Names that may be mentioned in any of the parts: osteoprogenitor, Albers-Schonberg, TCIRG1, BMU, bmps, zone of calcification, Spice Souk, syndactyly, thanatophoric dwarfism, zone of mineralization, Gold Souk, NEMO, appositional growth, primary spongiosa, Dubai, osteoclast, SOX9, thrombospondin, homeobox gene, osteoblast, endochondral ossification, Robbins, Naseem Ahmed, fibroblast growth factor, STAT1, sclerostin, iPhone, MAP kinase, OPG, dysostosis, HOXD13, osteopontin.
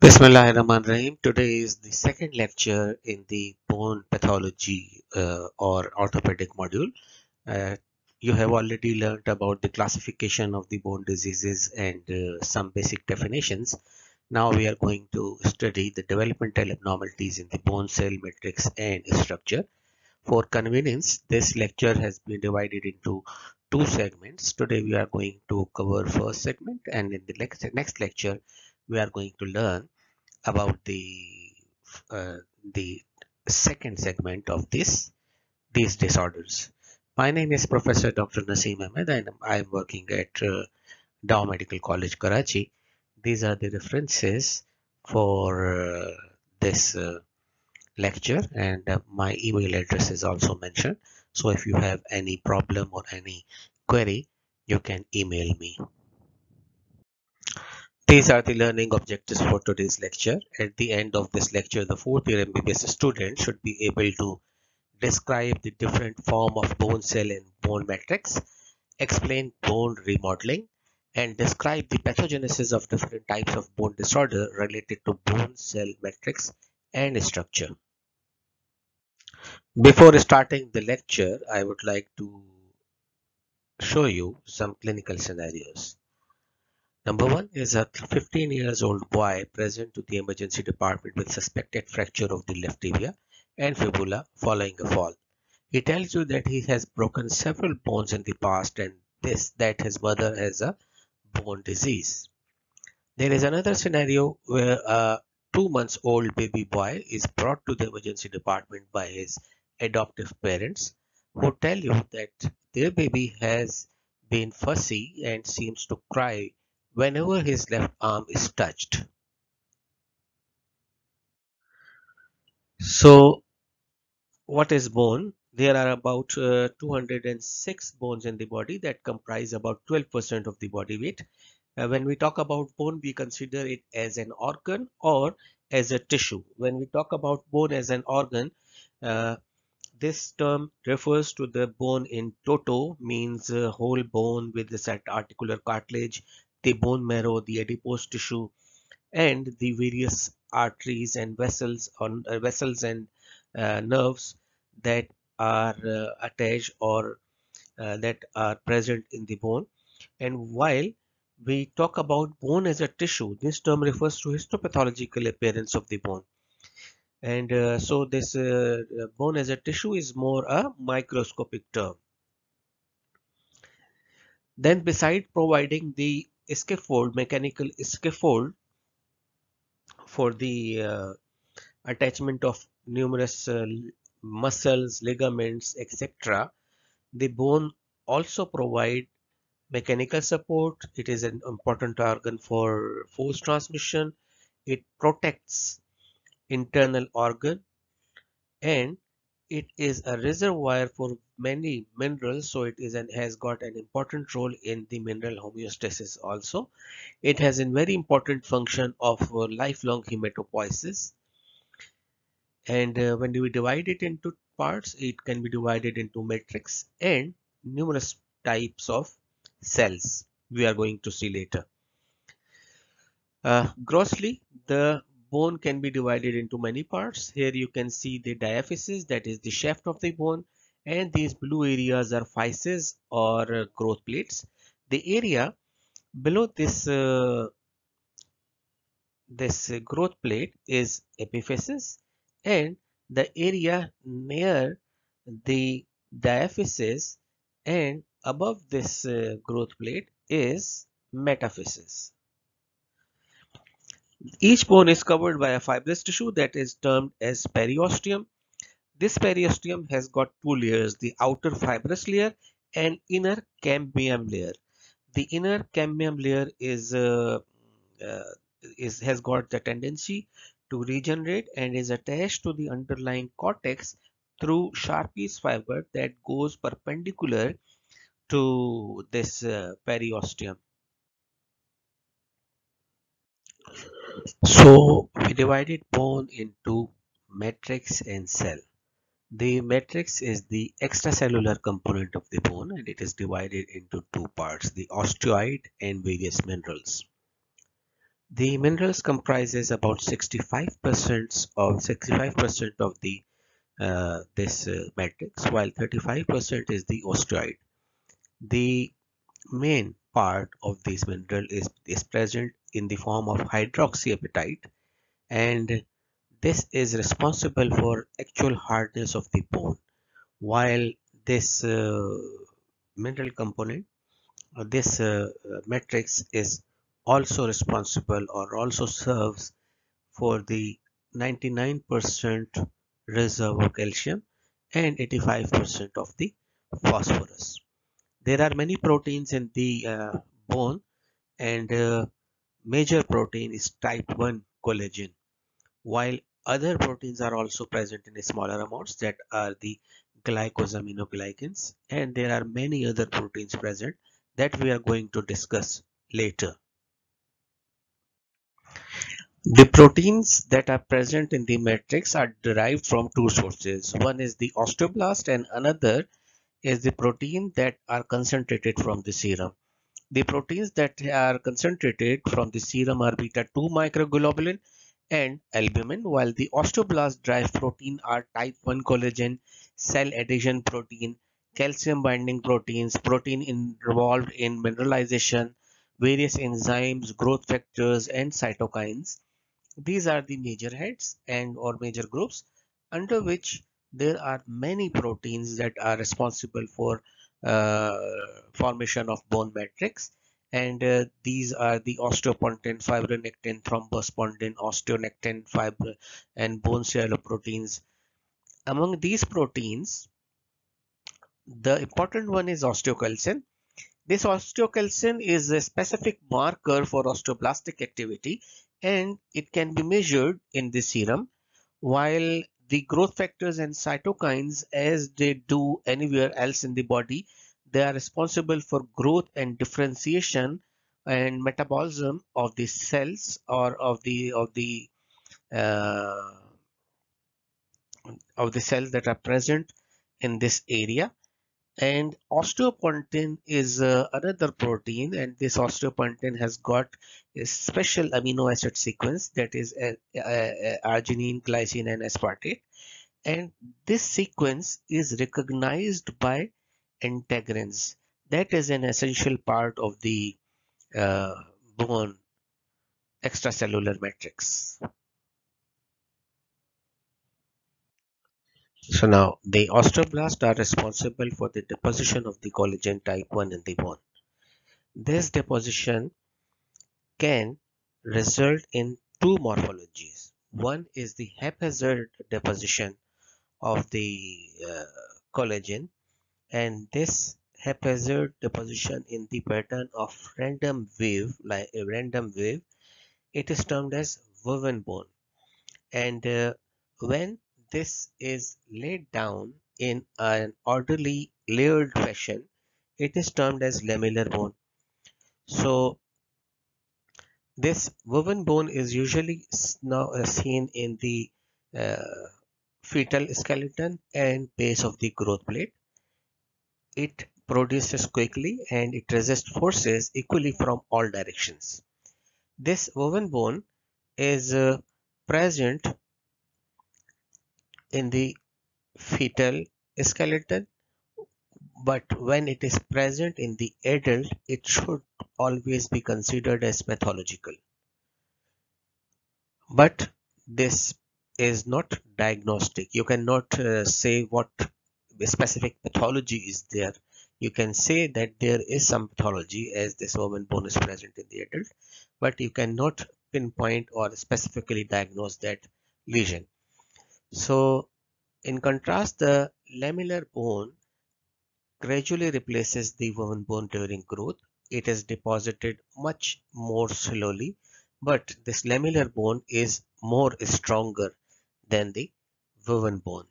Bismillahirrahmanirrahim. Today is the second lecture in the bone pathology or orthopedic module. You have already learned about the classification of the bone diseases and some basic definitions. Now we are going to study the developmental abnormalities in the bone cell matrix and structure. For convenience, this lecture has been divided into two segments. Today we are going to cover first segment, and in the next lecture we are going to learn about the second segment of these disorders. My name is Professor Dr. Naseem Ahmed, and I am working at Dow Medical College, Karachi. These are the references for this lecture, and my email address is also mentioned. So if you have any problem or any query, you can email me. These are the learning objectives for today's lecture. At the end of this lecture, the fourth year MBBS student should be able to describe the different form of bone cell and bone matrix, explain bone remodeling, and describe the pathogenesis of different types of bone disorder related to bone cell matrix and structure. Before starting the lecture, I would like to show you some clinical scenarios. Number one is a 15-year-old boy present to the emergency department with suspected fracture of the left tibia and fibula following a fall. He tells you that he has broken several bones in the past and that his mother has a bone disease. There is another scenario where a 2-month-old baby boy is brought to the emergency department by his adoptive parents, who tell you that their baby has been fussy and seems to cry whenever his left arm is touched. So what is bone? There are about 206 bones in the body that comprise about 12% of the body weight. When we talk about bone, we consider it as an organ or as a tissue. When we talk about bone as an organ, this term refers to the bone in toto, means whole bone with the set articular cartilage, the bone marrow, the adipose tissue, and the various arteries and vessels and nerves that are attached or that are present in the bone. And while we talk about bone as a tissue, this term refers to histopathological appearance of the bone. And so this bone as a tissue is more a microscopic term. Then, besides providing the scaffold, mechanical scaffold for the attachment of numerous muscles, ligaments, etc., the bone also provides mechanical support. It is an important organ for force transmission. It protects internal organ, and it is a reservoir for many minerals, so it is and has got an important role in the mineral homeostasis also. It has a very important function of lifelong hematopoiesis. And when we divide it into parts, it can be divided into matrix and numerous types of cells we are going to see later. Grossly, the bone can be divided into many parts. Here you can see the diaphysis, that is the shaft of the bone, and these blue areas are physes or growth plates. The area below this growth plate is epiphysis, and the area near the diaphysis and above this growth plate is metaphysis. Each bone is covered by a fibrous tissue that is termed as periosteum. This periosteum has got two layers, the outer fibrous layer and inner cambium layer. The inner cambium layer has got the tendency to regenerate and is attached to the underlying cortex through Sharpie's fiber that goes perpendicular to this periosteum. So we divided bone into matrix and cell. The matrix is the extracellular component of the bone, and it is divided into two parts, the osteoid and various minerals. The minerals comprises about 65% of the this matrix, while 35% is the osteoid. The main part of this mineral is present in the form of hydroxyapatite, and this is responsible for actual hardness of the bone, while this mineral component, this matrix is also responsible or also serves for the 99% reserve of calcium and 85% of the phosphorus. There are many proteins in the bone, and major protein is type 1 collagen, while other proteins are also present in smaller amounts, that are the glycosaminoglycans, and there are many other proteins present that we are going to discuss later. The proteins that are present in the matrix are derived from two sources. One is the osteoblast and another is the protein that are concentrated from the serum. The proteins that are concentrated from the serum are beta-2 microglobulin and albumin, while the osteoblast derived protein are type 1 collagen, cell adhesion protein, calcium binding proteins, protein involved in mineralization, various enzymes, growth factors and cytokines. These are the major heads and or major groups, under which there are many proteins that are responsible for formation of bone matrix, and these are the osteopontin, fibronectin, thrombospondin, osteonectin, fibro and bone proteins. Among these proteins, the important one is osteocalcin. This osteocalcin is a specific marker for osteoblastic activity, and it can be measured in the serum, while the growth factors and cytokines, as they do anywhere else in the body, they are responsible for growth and differentiation and metabolism of the cells or of the cells that are present in this area. And osteopontin is another protein, and this osteopontin has got a special amino acid sequence, that is arginine, glycine and aspartate, and this sequence is recognized by integrins. That is an essential part of the bone extracellular matrix. So now the osteoblasts are responsible for the deposition of the collagen type 1 in the bone. This deposition can result in two morphologies. One is the haphazard deposition of the collagen, and this haphazard deposition in the pattern of random wave, like a random wave, it is termed as woven bone. And when this is laid down in an orderly layered fashion, it is termed as lamellar bone. So this woven bone is usually now seen in the fetal skeleton and base of the growth plate. It produces quickly and it resists forces equally from all directions. This woven bone is present in the fetal skeleton, but when it is present in the adult, it should always be considered as pathological. But this is not diagnostic. You cannot say what specific pathology is there. You can say that there is some pathology, as this woven bone is present in the adult, but you cannot pinpoint or specifically diagnose that lesion. So in contrast, the lamellar bone gradually replaces the woven bone during growth. It is deposited much more slowly, but this lamellar bone is more stronger than the woven bone.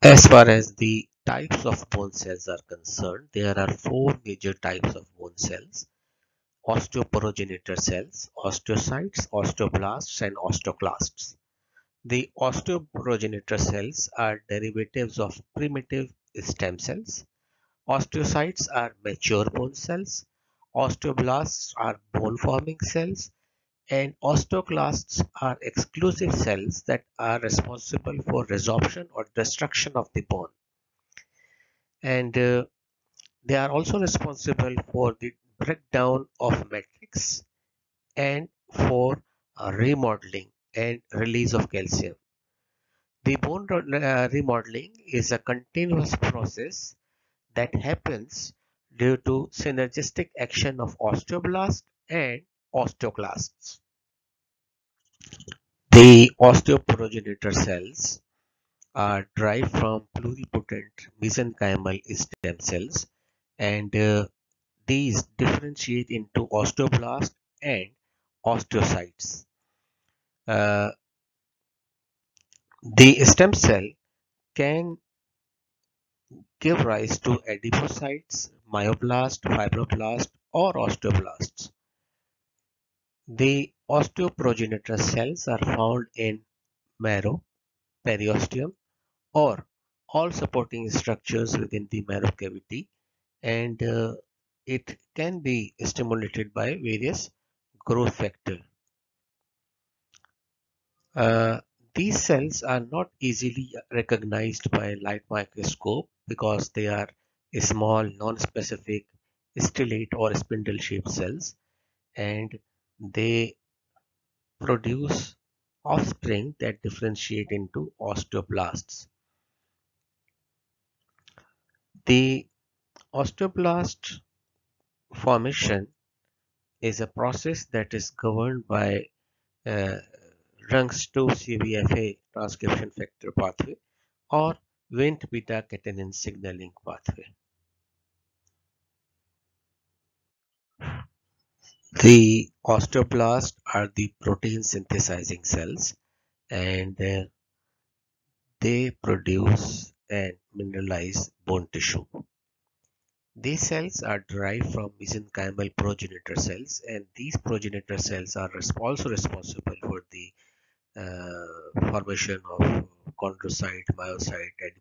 As far as the types of bone cells are concerned, there are four major types of bone cells: osteoprogenitor cells, osteocytes, osteoblasts and osteoclasts. The osteoprogenitor cells are derivatives of primitive stem cells. Osteocytes are mature bone cells. Osteoblasts are bone-forming cells, and osteoclasts are exclusive cells that are responsible for resorption or destruction of the bone. And they are also responsible for the breakdown of matrix and for remodeling and release of calcium. The bone remodeling is a continuous process that happens due to synergistic action of osteoblast and osteoclasts. The osteoprogenitor cells are derived from pluripotent mesenchymal stem cells, and these differentiate into osteoblast and osteocytes. The stem cell can give rise to adipocytes, myoblast, fibroblast, or osteoblasts. The osteoprogenitor cells are found in marrow, periosteum, or all supporting structures within the marrow cavity, and it can be stimulated by various growth factors. These cells are not easily recognized by light microscope because they are small, non-specific, stellate or spindle-shaped cells, and they produce offspring that differentiate into osteoblasts. The osteoblast formation is a process that is governed by Runx2 CBFA transcription factor pathway or Wnt beta catenin signaling pathway. The osteoblasts are the protein synthesizing cells, and they produce and mineralize bone tissue. These cells are derived from mesenchymal progenitor cells, and these progenitor cells are also responsible for the formation of chondrocyte, myocyte,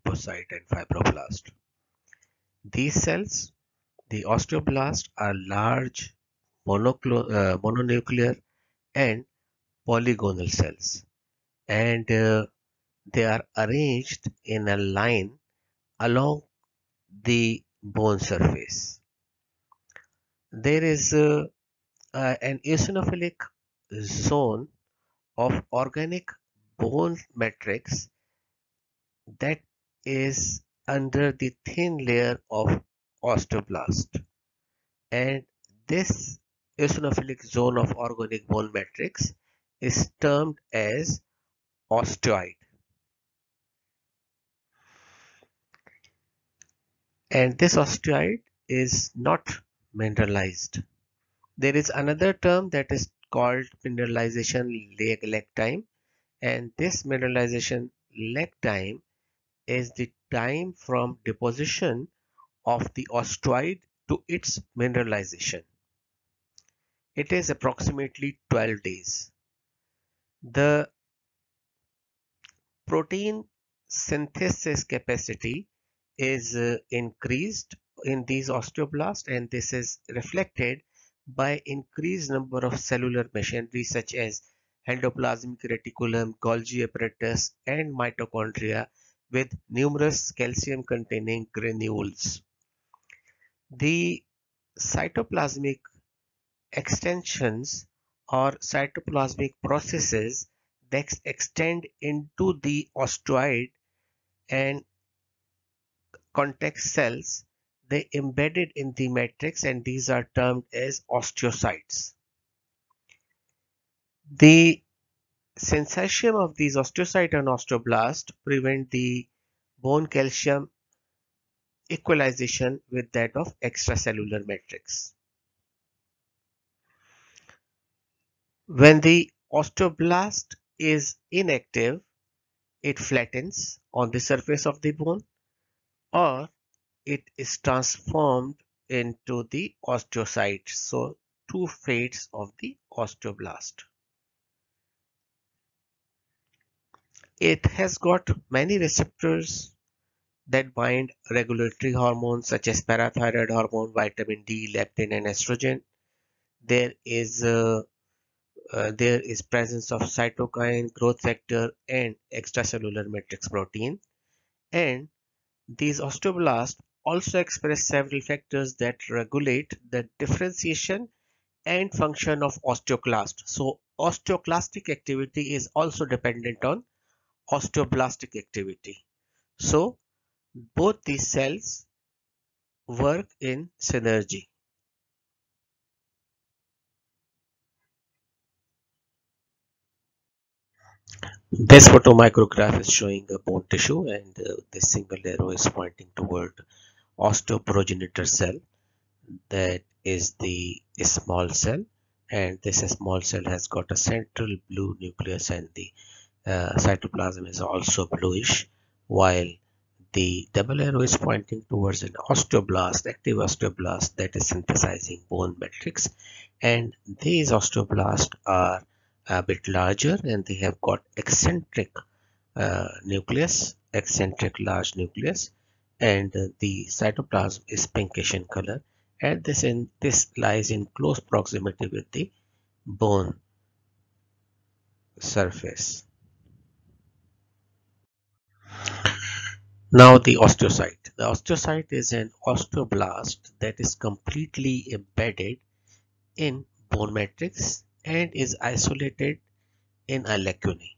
adipocyte, and fibroblast. These cells, the osteoblasts, are large, mononuclear and polygonal cells, and they are arranged in a line along the bone surface. There is an eosinophilic zone of organic bone matrix that is under the thin layer of osteoblast, and this eosinophilic zone of organic bone matrix is termed as osteoid. And this osteoid is not mineralized. There is another term that is called mineralization lag time, and this mineralization lag time is the time from deposition of the osteoid to its mineralization. It is approximately 12 days. The protein synthesis capacity is increased in these osteoblasts, and this is reflected by increased number of cellular machinery such as endoplasmic reticulum, Golgi apparatus, and mitochondria with numerous calcium containing granules. The cytoplasmic extensions or cytoplasmic processes that extend into the osteoid and contact cells, they embedded in the matrix, and these are termed as osteocytes. The syncytium of these osteocyte and osteoblast prevent the bone calcium equalization with that of extracellular matrix. When the osteoblast is inactive, it flattens on the surface of the bone, or it is transformed into the osteocyte. So two fates of the osteoblast. It has got many receptors that bind regulatory hormones such as parathyroid hormone, vitamin D, leptin and estrogen. There is presence of cytokine, growth factor and extracellular matrix protein, and these osteoblasts also express several factors that regulate the differentiation and function of osteoclast. So osteoclastic activity is also dependent on osteoblastic activity. So both these cells work in synergy. This photomicrograph is showing a bone tissue, and this single arrow is pointing toward osteoprogenitor cell, that is the small cell, and this small cell has got a central blue nucleus, and the cytoplasm is also bluish, while the double arrow is pointing towards an osteoblast, active osteoblast, that is synthesizing bone matrix, and these osteoblasts are a bit larger and they have got eccentric nucleus, eccentric large nucleus, and the cytoplasm is pinkish in color, and this lies in close proximity with the bone surface. Now the osteocyte. The osteocyte is an osteoblast that is completely embedded in bone matrix and is isolated in a lacunae.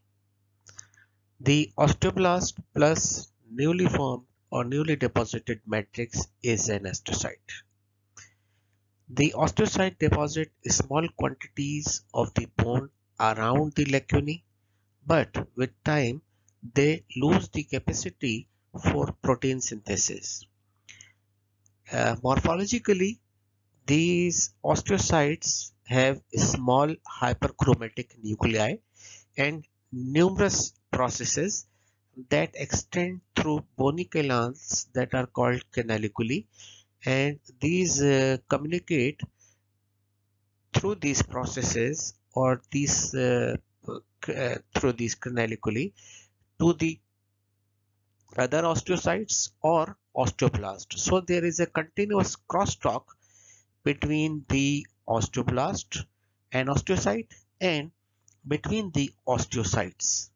The osteoblast plus newly formed or newly deposited matrix is an osteocyte. The osteocyte deposits small quantities of the bone around the lacunae, but with time they lose the capacity for protein synthesis. Morphologically, these osteocytes have small hyperchromatic nuclei and numerous processes that extend through bony canals that are called canaliculi, and these communicate through these processes or these through these canaliculi to the other osteocytes or osteoblasts. So there is a continuous crosstalk between the osteoblast and osteocyte and between the osteocytes.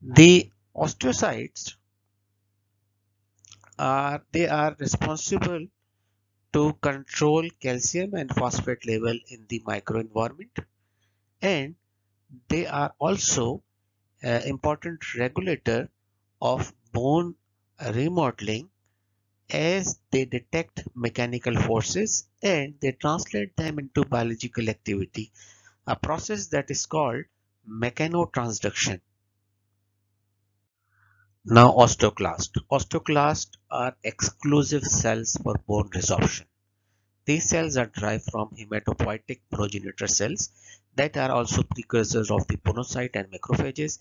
The osteocytes are responsible to control calcium and phosphate level in the microenvironment, and they are also an important regulator of bone remodeling, as they detect mechanical forces and they translate them into biological activity, a process that is called mechanotransduction. Now osteoclast. Osteoclasts are exclusive cells for bone resorption. These cells are derived from hematopoietic progenitor cells that are also precursors of the ponocyte and macrophages.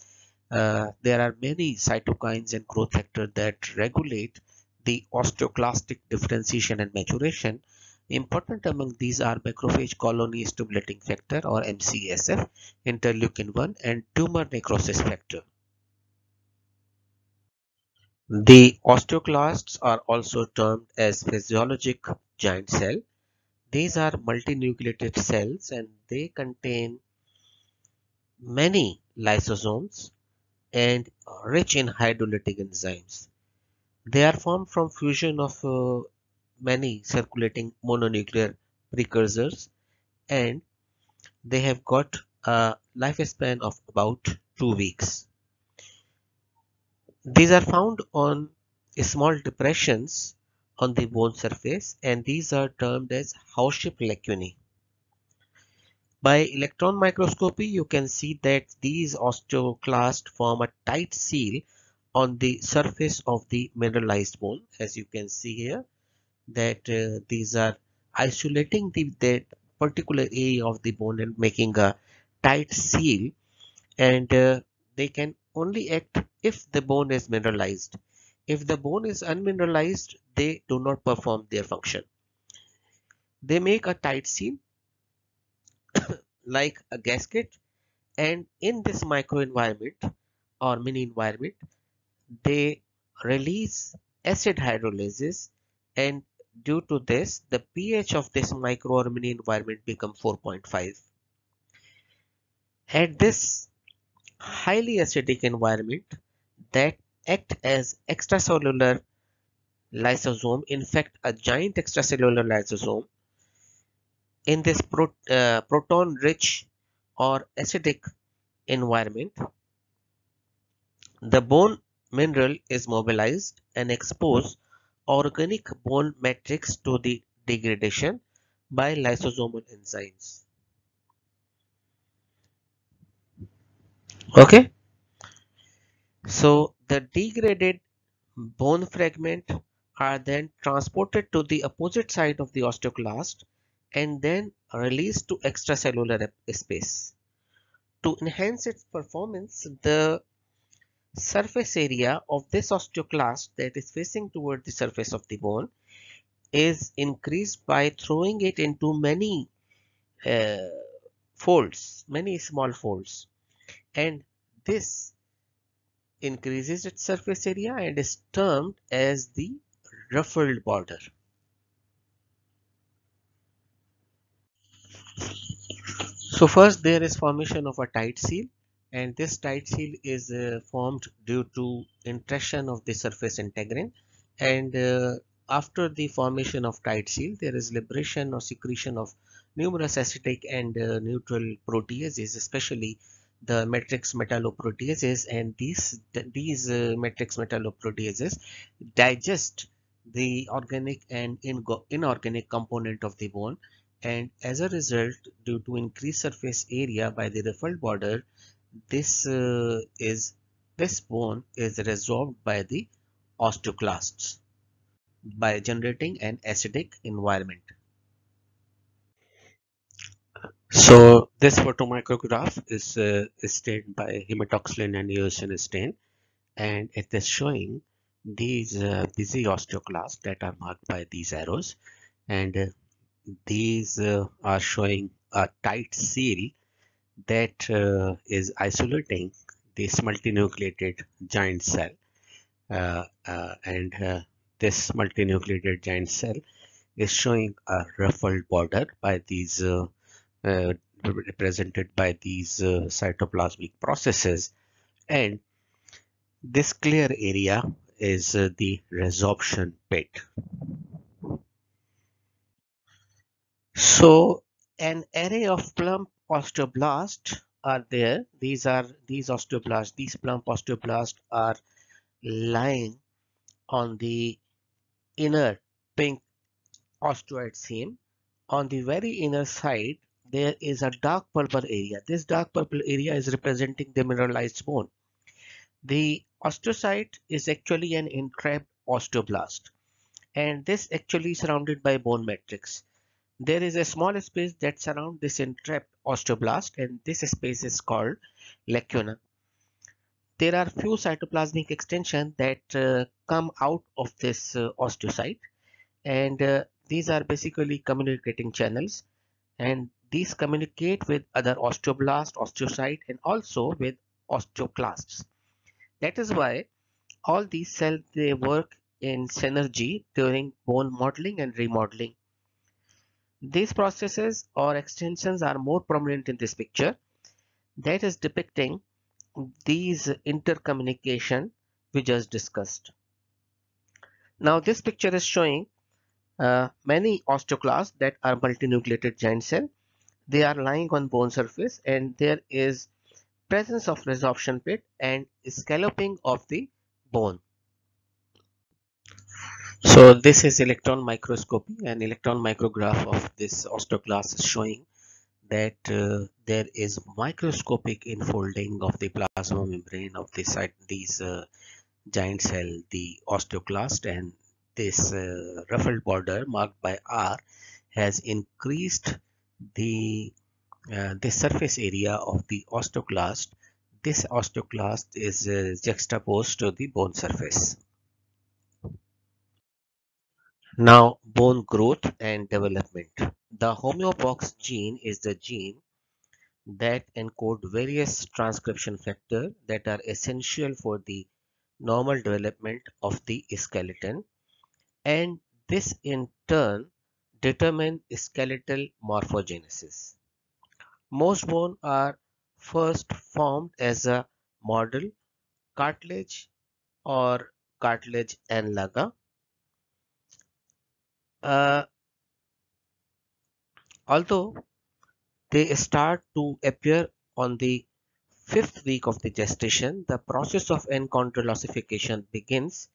There are many cytokines and growth factors that regulate the osteoclastic differentiation and maturation. Important among these are macrophage colony stimulating factor or MCSF, interleukin 1 and tumor necrosis factor. The osteoclasts are also termed as physiologic giant cell. These are multinucleated cells and they contain many lysosomes and rich in hydrolytic enzymes. They are formed from fusion of many circulating mononuclear precursors, and they have got a lifespan of about 2 weeks. These are found on small depressions on the bone surface, and these are termed as house-shaped lacunae. By electron microscopy, you can see that these osteoclasts form a tight seal on the surface of the mineralized bone. As you can see here, that these are isolating that particular area of the bone and making a tight seal, and they can only act if the bone is mineralized. If the bone is unmineralized, they do not perform their function. They make a tight seal like a gasket, and in this microenvironment or mini environment, they release acid hydrolysis, and due to this the pH of this microRMNI environment becomes 4.5. At this highly acidic environment that act as extracellular lysosome, in fact a giant extracellular lysosome in this proton rich or acidic environment, the bone mineral is mobilized and expose organic bone matrix to the degradation by lysosomal enzymes. Okay, so the degraded bone fragment are then transported to the opposite side of the osteoclast and then released to extracellular space. To enhance its performance, the surface area of this osteoclast that is facing toward the surface of the bone is increased by throwing it into many folds, many small folds, and this increases its surface area and is termed as the ruffled border. So first there is formation of a tight seal, and this tight seal is formed due to interaction of the surface integrin, and after the formation of tight seal there is liberation or secretion of numerous acidic and neutral proteases, especially the matrix metalloproteases, and these matrix metalloproteases digest the organic and inorganic component of the bone, and as a result, due to increased surface area by the ruffled border, this bone is resolved by the osteoclasts by generating an acidic environment. So this photomicrograph is stained by hematoxylin and eosin stain, and it is showing these busy osteoclasts that are marked by these arrows, and these are showing a tight seal that is isolating this multinucleated giant cell, and this multinucleated giant cell is showing a ruffled border by these represented by these cytoplasmic processes, and this clear area is the resorption pit. So an array of plump osteoblasts are there. These plump osteoblasts are lying on the inner pink osteoid seam. On the very inner side there is a dark purple area. This dark purple area is representing the mineralized bone. The osteocyte is actually an entrapped osteoblast, and this actually is surrounded by bone matrix. There is a small space that surrounds this entrapped osteoblast, and this space is called lacuna. There are few cytoplasmic extensions that come out of this osteocyte, and these are basically communicating channels, and these communicate with other osteoblasts, osteocyte, and also with osteoclasts. That is why all these cells, they work in synergy during bone modeling and remodeling. These processes or extensions are more prominent in this picture that is depicting these intercommunication we just discussed. Now this picture is showing many osteoclasts that are multinucleated giant cell. They are lying on bone surface, and there is presence of resorption pit and scalloping of the bone. So this is electron microscopy. An electron micrograph of this osteoclast is showing that there is microscopic infolding of the plasma membrane of these giant cell, the osteoclast, and this ruffled border marked by R has increased the surface area of the osteoclast. This osteoclast is juxtaposed to the bone surface. Now bone growth and development. The homeobox gene is the gene that encodes various transcription factors that are essential for the normal development of the skeleton, and this in turn determine skeletal morphogenesis. Most bones are first formed as a model cartilage or cartilage and laga. Although they start to appear on the 5th week of the gestation, the process of endochondral ossification begins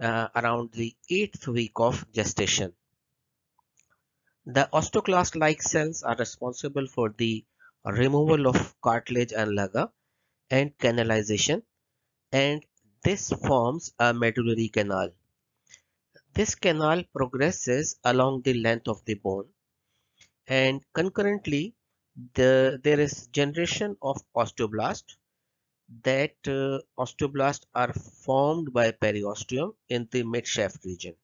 around the 8th week of gestation. The osteoclast-like cells are responsible for the removal of cartilage and laga and canalization, and this forms a medullary canal. This canal progresses along the length of the bone, and concurrently there is generation of osteoblast. That osteoblasts are formed by periosteum in the midshaft region.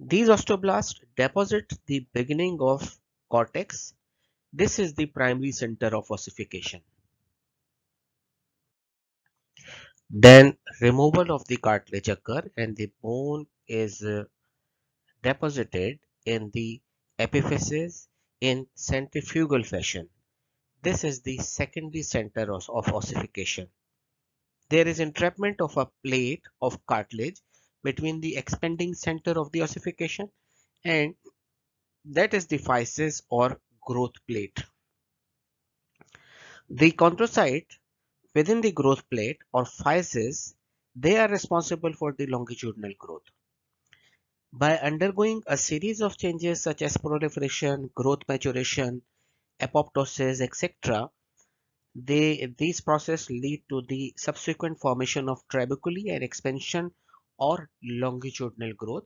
These osteoblasts deposit the beginning of cortex. This is the primary center of ossification. Then removal of the cartilage occurs and the bone is deposited in the epiphysis in centrifugal fashion. This is the secondary center of ossification. There is entrapment of a plate of cartilage between the expanding center of the ossification, and that is the physis or growth plate. The chondrocyte within the growth plate or physis, they are responsible for the longitudinal growth. By undergoing a series of changes such as proliferation, growth maturation, apoptosis, etc., these processes lead to the subsequent formation of trabeculae and expansion or longitudinal growth,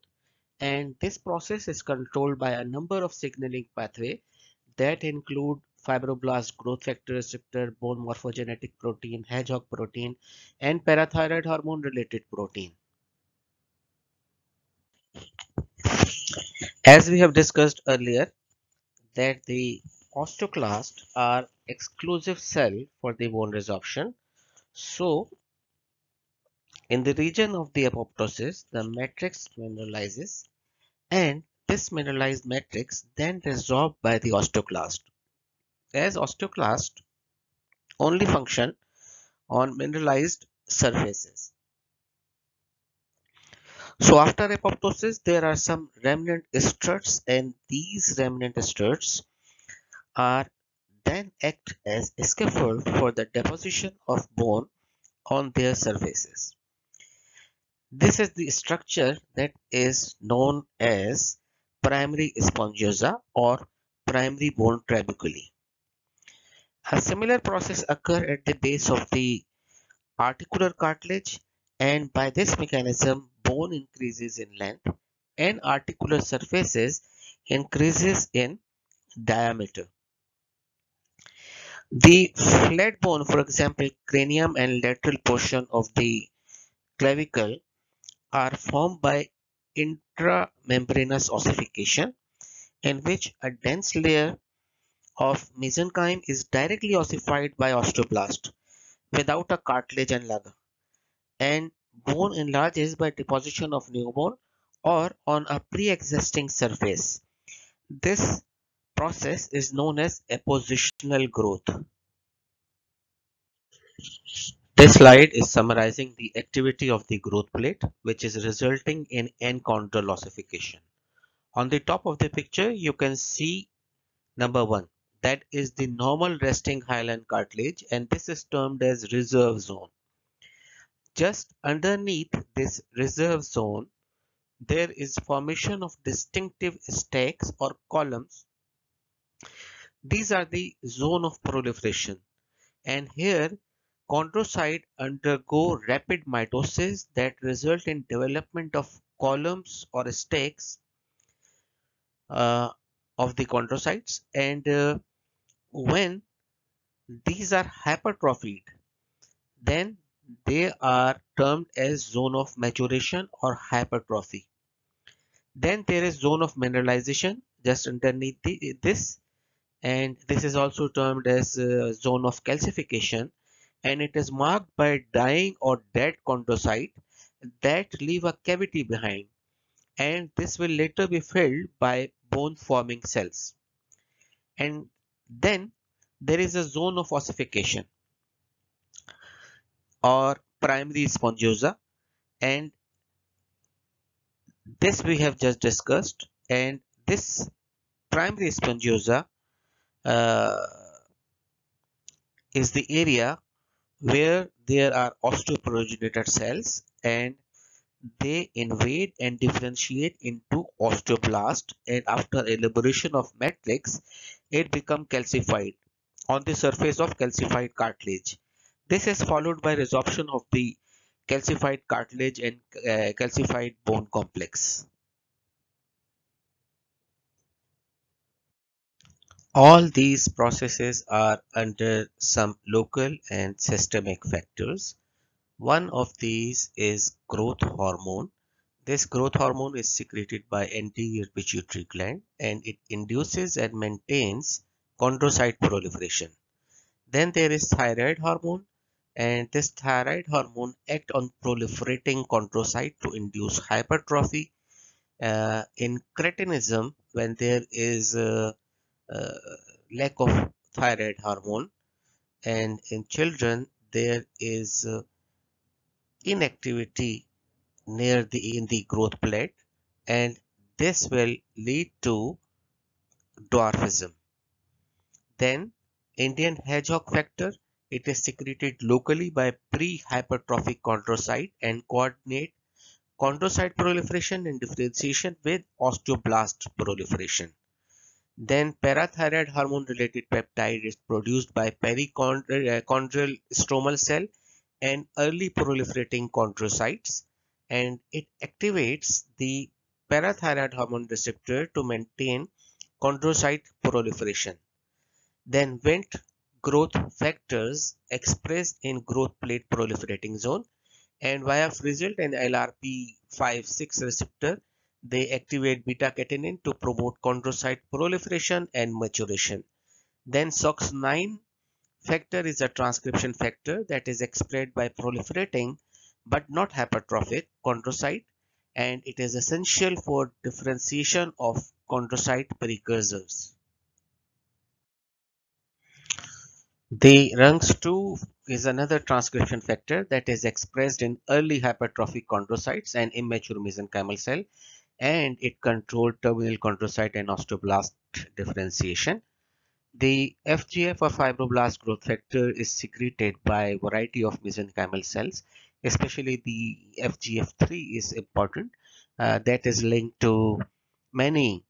and this process is controlled by a number of signaling pathways that include fibroblast growth factor receptor, bone morphogenetic protein, hedgehog protein, and parathyroid hormone related protein. As we have discussed earlier, that the osteoclasts are exclusive cell for the bone resorption. So in the region of the apoptosis, the matrix mineralizes, and this mineralized matrix then resorbed by the osteoclast. As osteoclast only function on mineralized surfaces. So after apoptosis, there are some remnant struts, and these remnant struts are then act as scaffold for the deposition of bone on their surfaces. This is the structure that is known as primary spongiosa or primary bone trabeculae. A similar process occurs at the base of the articular cartilage, and by this mechanism bone increases in length and articular surfaces increases in diameter. The flat bone, for example cranium and lateral portion of the clavicle, are formed by intramembranous ossification, in which a dense layer of mesenchyme is directly ossified by osteoblast without a cartilage and laga, and bone enlarges by deposition of new bone or on a pre-existing surface. This process is known as appositional growth. This slide is summarizing the activity of the growth plate, which is resulting in endochondral ossification. On the top of the picture, you can see number 1, that is the normal resting hyaline cartilage, and this is termed as reserve zone. Just underneath this reserve zone, there is formation of distinctive stacks or columns. These are the zone of proliferation, and here chondrocytes undergo rapid mitosis that result in development of columns or stacks of the chondrocytes, and when these are hypertrophied, then they are termed as zone of maturation or hypertrophy. Then there is zone of mineralization just underneath this, and this is also termed as zone of calcification, and it is marked by dying or dead chondrocyte that leave a cavity behind, and this will later be filled by bone forming cells. And then there is a zone of ossification or primary spongiosa, and this we have just discussed. And this primary spongiosa is the area where there are osteoprogenitor cells, and they invade and differentiate into osteoblast, and after elaboration of matrix it becomes calcified on the surface of calcified cartilage. This is followed by resorption of the calcified cartilage and calcified bone complex. All these processes are under some local and systemic factors. One of these is growth hormone. This growth hormone is secreted by anterior pituitary gland, and it induces and maintains chondrocyte proliferation. Then there is thyroid hormone, and this thyroid hormone acts on proliferating chondrocyte to induce hypertrophy. In cretinism, when there is lack of thyroid hormone, and in children there is inactivity near in the growth plate, and this will lead to dwarfism. Then Indian hedgehog factor, it is secreted locally by pre-hypertrophic chondrocyte and coordinate chondrocyte proliferation and differentiation with osteoblast proliferation. Then parathyroid hormone related peptide is produced by perichondral stromal cell and early proliferating chondrocytes, and it activates the parathyroid hormone receptor to maintain chondrocyte proliferation. Then Wnt growth factors expressed in growth plate proliferating zone, and via result and LRP5/6 receptor, they activate beta-catenin to promote chondrocyte proliferation and maturation. Then SOX9 factor is a transcription factor that is expressed by proliferating but not hypertrophic chondrocyte, and it is essential for differentiation of chondrocyte precursors. The Runx2 is another transcription factor that is expressed in early hypertrophic chondrocytes and immature mesenchymal cell, and it controls terminal chondrocyte and osteoblast differentiation. The FGFR fibroblast growth factor is secreted by a variety of mesenchymal cells, especially the FGFR3 is important, that is linked to many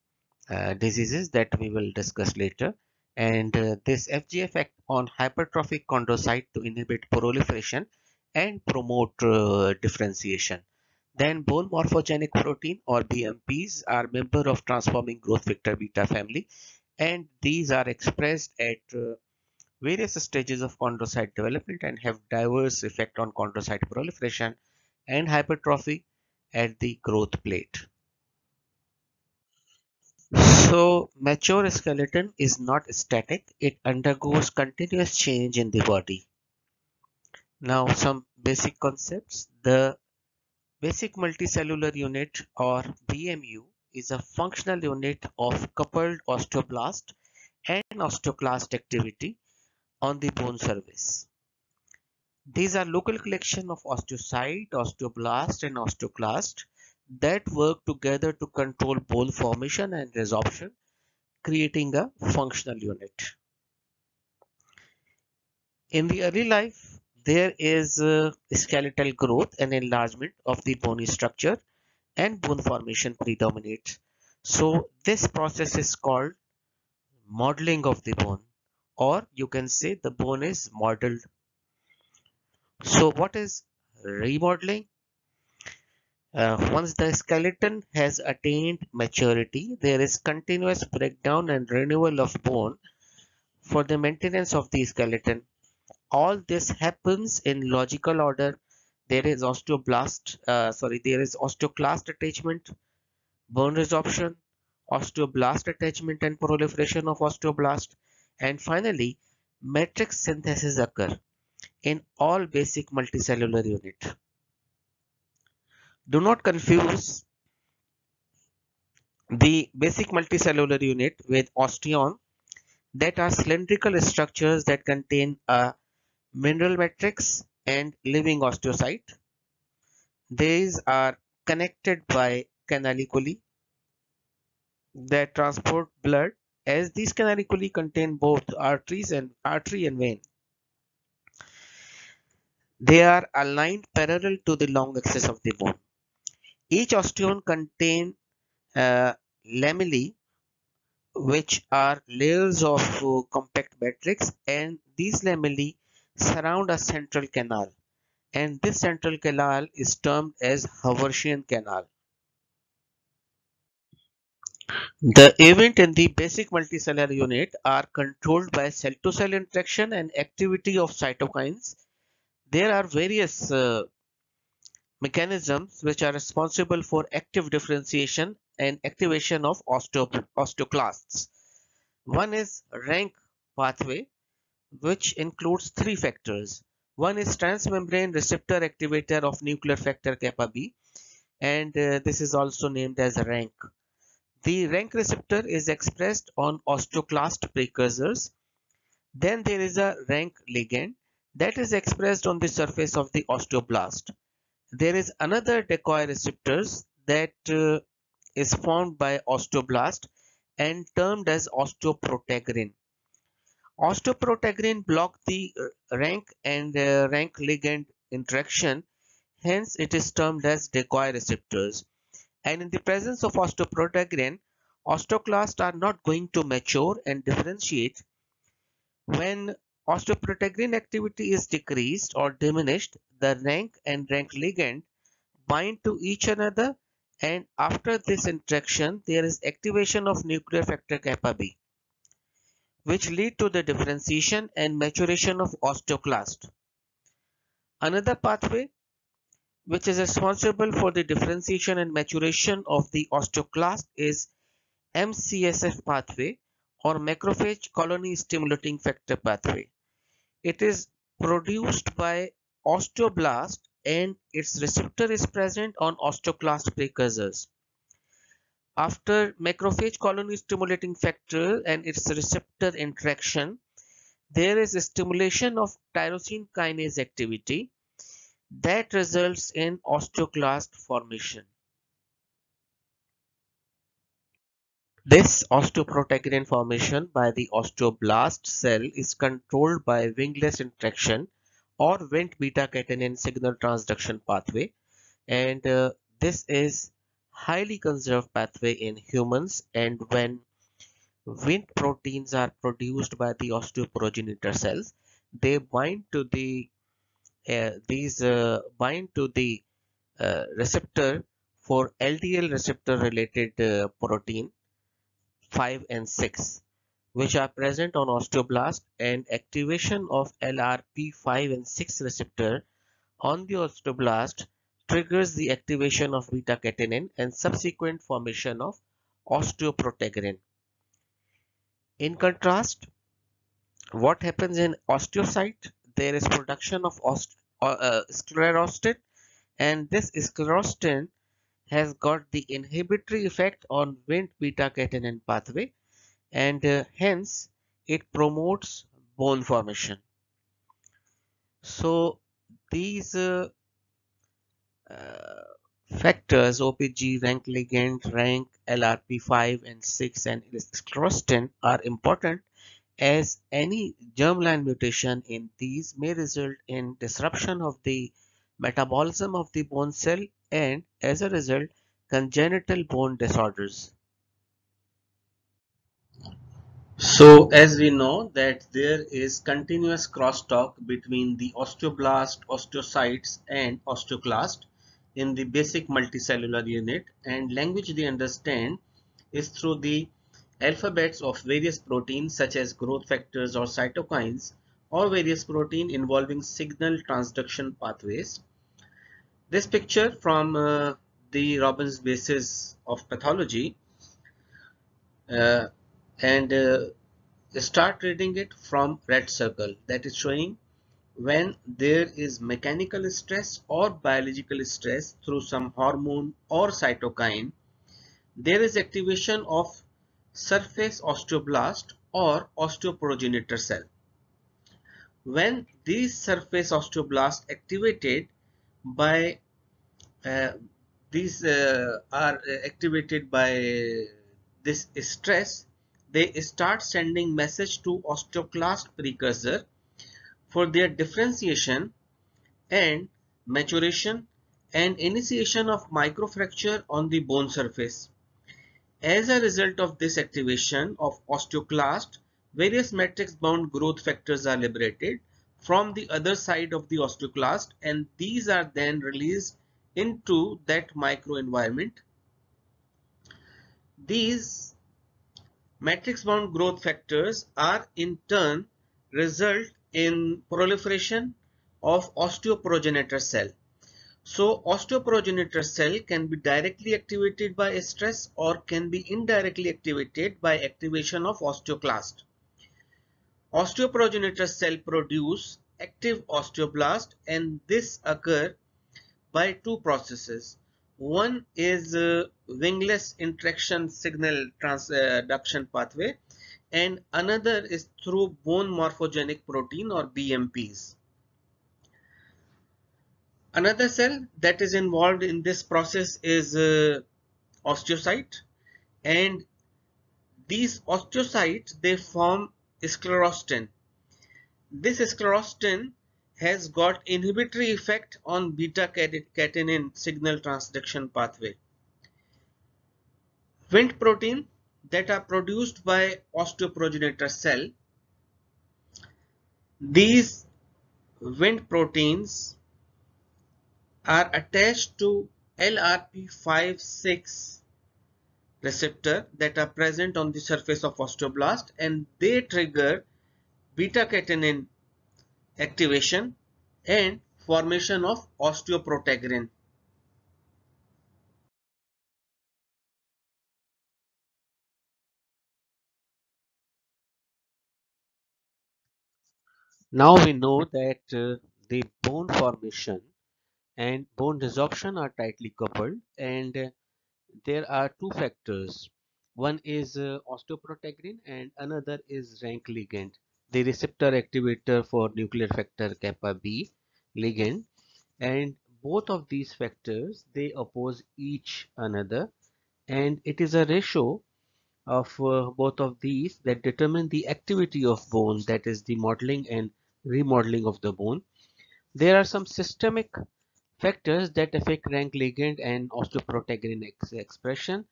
diseases that we will discuss later. And this FGFR acts on hypertrophic chondrocyte to inhibit proliferation and promote differentiation. Then bone morphogenetic protein or bmps are member of transforming growth factor beta family, and these are expressed at various stages of chondrocyte development and have diverse effect on chondrocyte proliferation and hypertrophy at the growth plate. So mature skeleton is not static, it undergoes continuous change in the body. Now some basic concepts. The basic multicellular unit or BMU is a functional unit of coupled osteoblast and osteoclast activity on the bone surface. These are local collection of osteocyte, osteoblast and osteoclast that work together to control bone formation and resorption, creating a functional unit. In the early life, there is skeletal growth and enlargement of the bony structure, and bone formation predominates. So this process is called modeling of the bone, or you can say the bone is modeled. So what is remodeling? Once the skeleton has attained maturity, there is continuous breakdown and renewal of bone for the maintenance of the skeleton. All this happens in logical order. There is osteoclast attachment, bone resorption, osteoblast attachment and proliferation of osteoblast, and finally matrix synthesis occur. in all basic multicellular unit. Do not confuse the basic multicellular unit with osteon, that are cylindrical structures that contain a mineral matrix and living osteocyte. These are connected by canaliculi that transport blood, as these canaliculi contain both artery and vein. They are aligned parallel to the long axis of the bone. Each osteon contains lamellae, which are layers of compact matrix, and these lamellae surround a central canal, and this central canal is termed as Haversian canal. The event in the basic multicellular unit are controlled by cell-to-cell interaction and activity of cytokines. There are various mechanisms which are responsible for active differentiation and activation of osteoclasts. One is rank pathway, which includes three factors. One is transmembrane receptor activator of nuclear factor kappa B, and this is also named as rank. The rank receptor is expressed on osteoclast precursors. Then there is a rank ligand that is expressed on the surface of the osteoblast. There is another decoy receptors that is formed by osteoblast and termed as osteoprotegerin. Osteoprotegerin block the rank and rank ligand interaction, hence it is termed as decoy receptors. And in the presence of osteoprotegerin, osteoclasts are not going to mature and differentiate. When osteoprotegerin activity is decreased or diminished, the rank and rank ligand bind to each another, and after this interaction there is activation of nuclear factor kappa B, which lead to the differentiation and maturation of osteoclast. Another pathway which is responsible for the differentiation and maturation of the osteoclast is MCSF pathway, or macrophage colony stimulating factor pathway. It is produced by osteoblast and its receptor is present on osteoclast precursors. After macrophage colony stimulating factor and its receptor interaction, there is a stimulation of tyrosine kinase activity that results in osteoclast formation. This osteoprotegerin formation by the osteoblast cell is controlled by wingless interaction or Wnt beta-catenin signal transduction pathway, and this is highly conserved pathway in humans, and when Wnt proteins are produced by the osteoprogenitor cells, they bind to the receptor for LDL receptor related protein 5 and 6, which are present on osteoblast, and activation of LRP5 and 6 receptor on the osteoblast triggers the activation of beta-catenin and subsequent formation of osteoprotegerin. In contrast, what happens in osteocyte? There is production of sclerostin, and this sclerostin has got the inhibitory effect on Wnt beta-catenin pathway, and hence it promotes bone formation. So these factors, OPG, rank ligand, rank, LRP5 and 6 and sclerostin are important, as any germline mutation in these may result in disruption of the metabolism of the bone cell, and as a result congenital bone disorders. So as we know that there is continuous crosstalk between the osteoblast, osteocytes and osteoclast in the basic multicellular unit, and language they understand is through the alphabets of various proteins such as growth factors or cytokines, or various protein involving signal transduction pathways. This picture from the Robbins basis of pathology, and start reading it from red circle, that is showing when there is mechanical stress or biological stress through some hormone or cytokine, there is activation of surface osteoblast or osteoprogenitor cell. When these surface osteoblasts activated by this stress, they start sending message to osteoclast precursor for their differentiation and maturation and initiation of microfracture on the bone surface. As a result of this activation of osteoclast, various matrix-bound growth factors are liberated from the other side of the osteoclast, and these are then released into that microenvironment. These matrix-bound growth factors are in turn result in proliferation of osteoprogenitor cell. So osteoprogenitor cell can be directly activated by stress or can be indirectly activated by activation of osteoclast. Osteoprogenitor cell produce active osteoblast, and this occur by two processes. One is wingless interaction signal transduction pathway, and another is through bone morphogenic protein or BMPs. Another cell that is involved in this process is osteocyte, and these osteocytes, they form sclerostin. This sclerostin has got inhibitory effect on beta catenin signal transduction pathway. Wnt protein that are produced by osteoprogenitor cell. These Wnt proteins are attached to LRP5/6 receptor that are present on the surface of osteoblast, and they trigger beta catenin activation and formation of osteoprotegerin. Now we know that the bone formation and bone resorption are tightly coupled, and there are two factors. One is osteoprotegerin and another is rank ligand, the receptor activator for nuclear factor kappa B ligand, and both of these factors, they oppose each another, and it is a ratio of both of these that determine the activity of bone, that is the modeling and remodeling of the bone. There are some systemic factors that affect rank ligand and osteoprotegerin expression.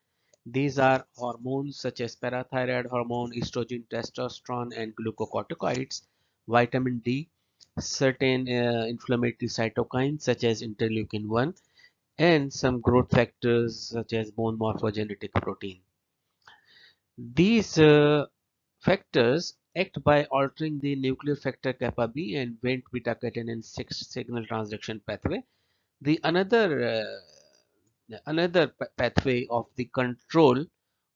These are hormones such as parathyroid hormone, estrogen, testosterone, and glucocorticoids, vitamin D, certain inflammatory cytokines such as interleukin 1, and some growth factors such as bone morphogenetic protein. These factors act by altering the nuclear factor kappa B and Wnt beta catenin 6 signal transduction pathway. The another pathway of the control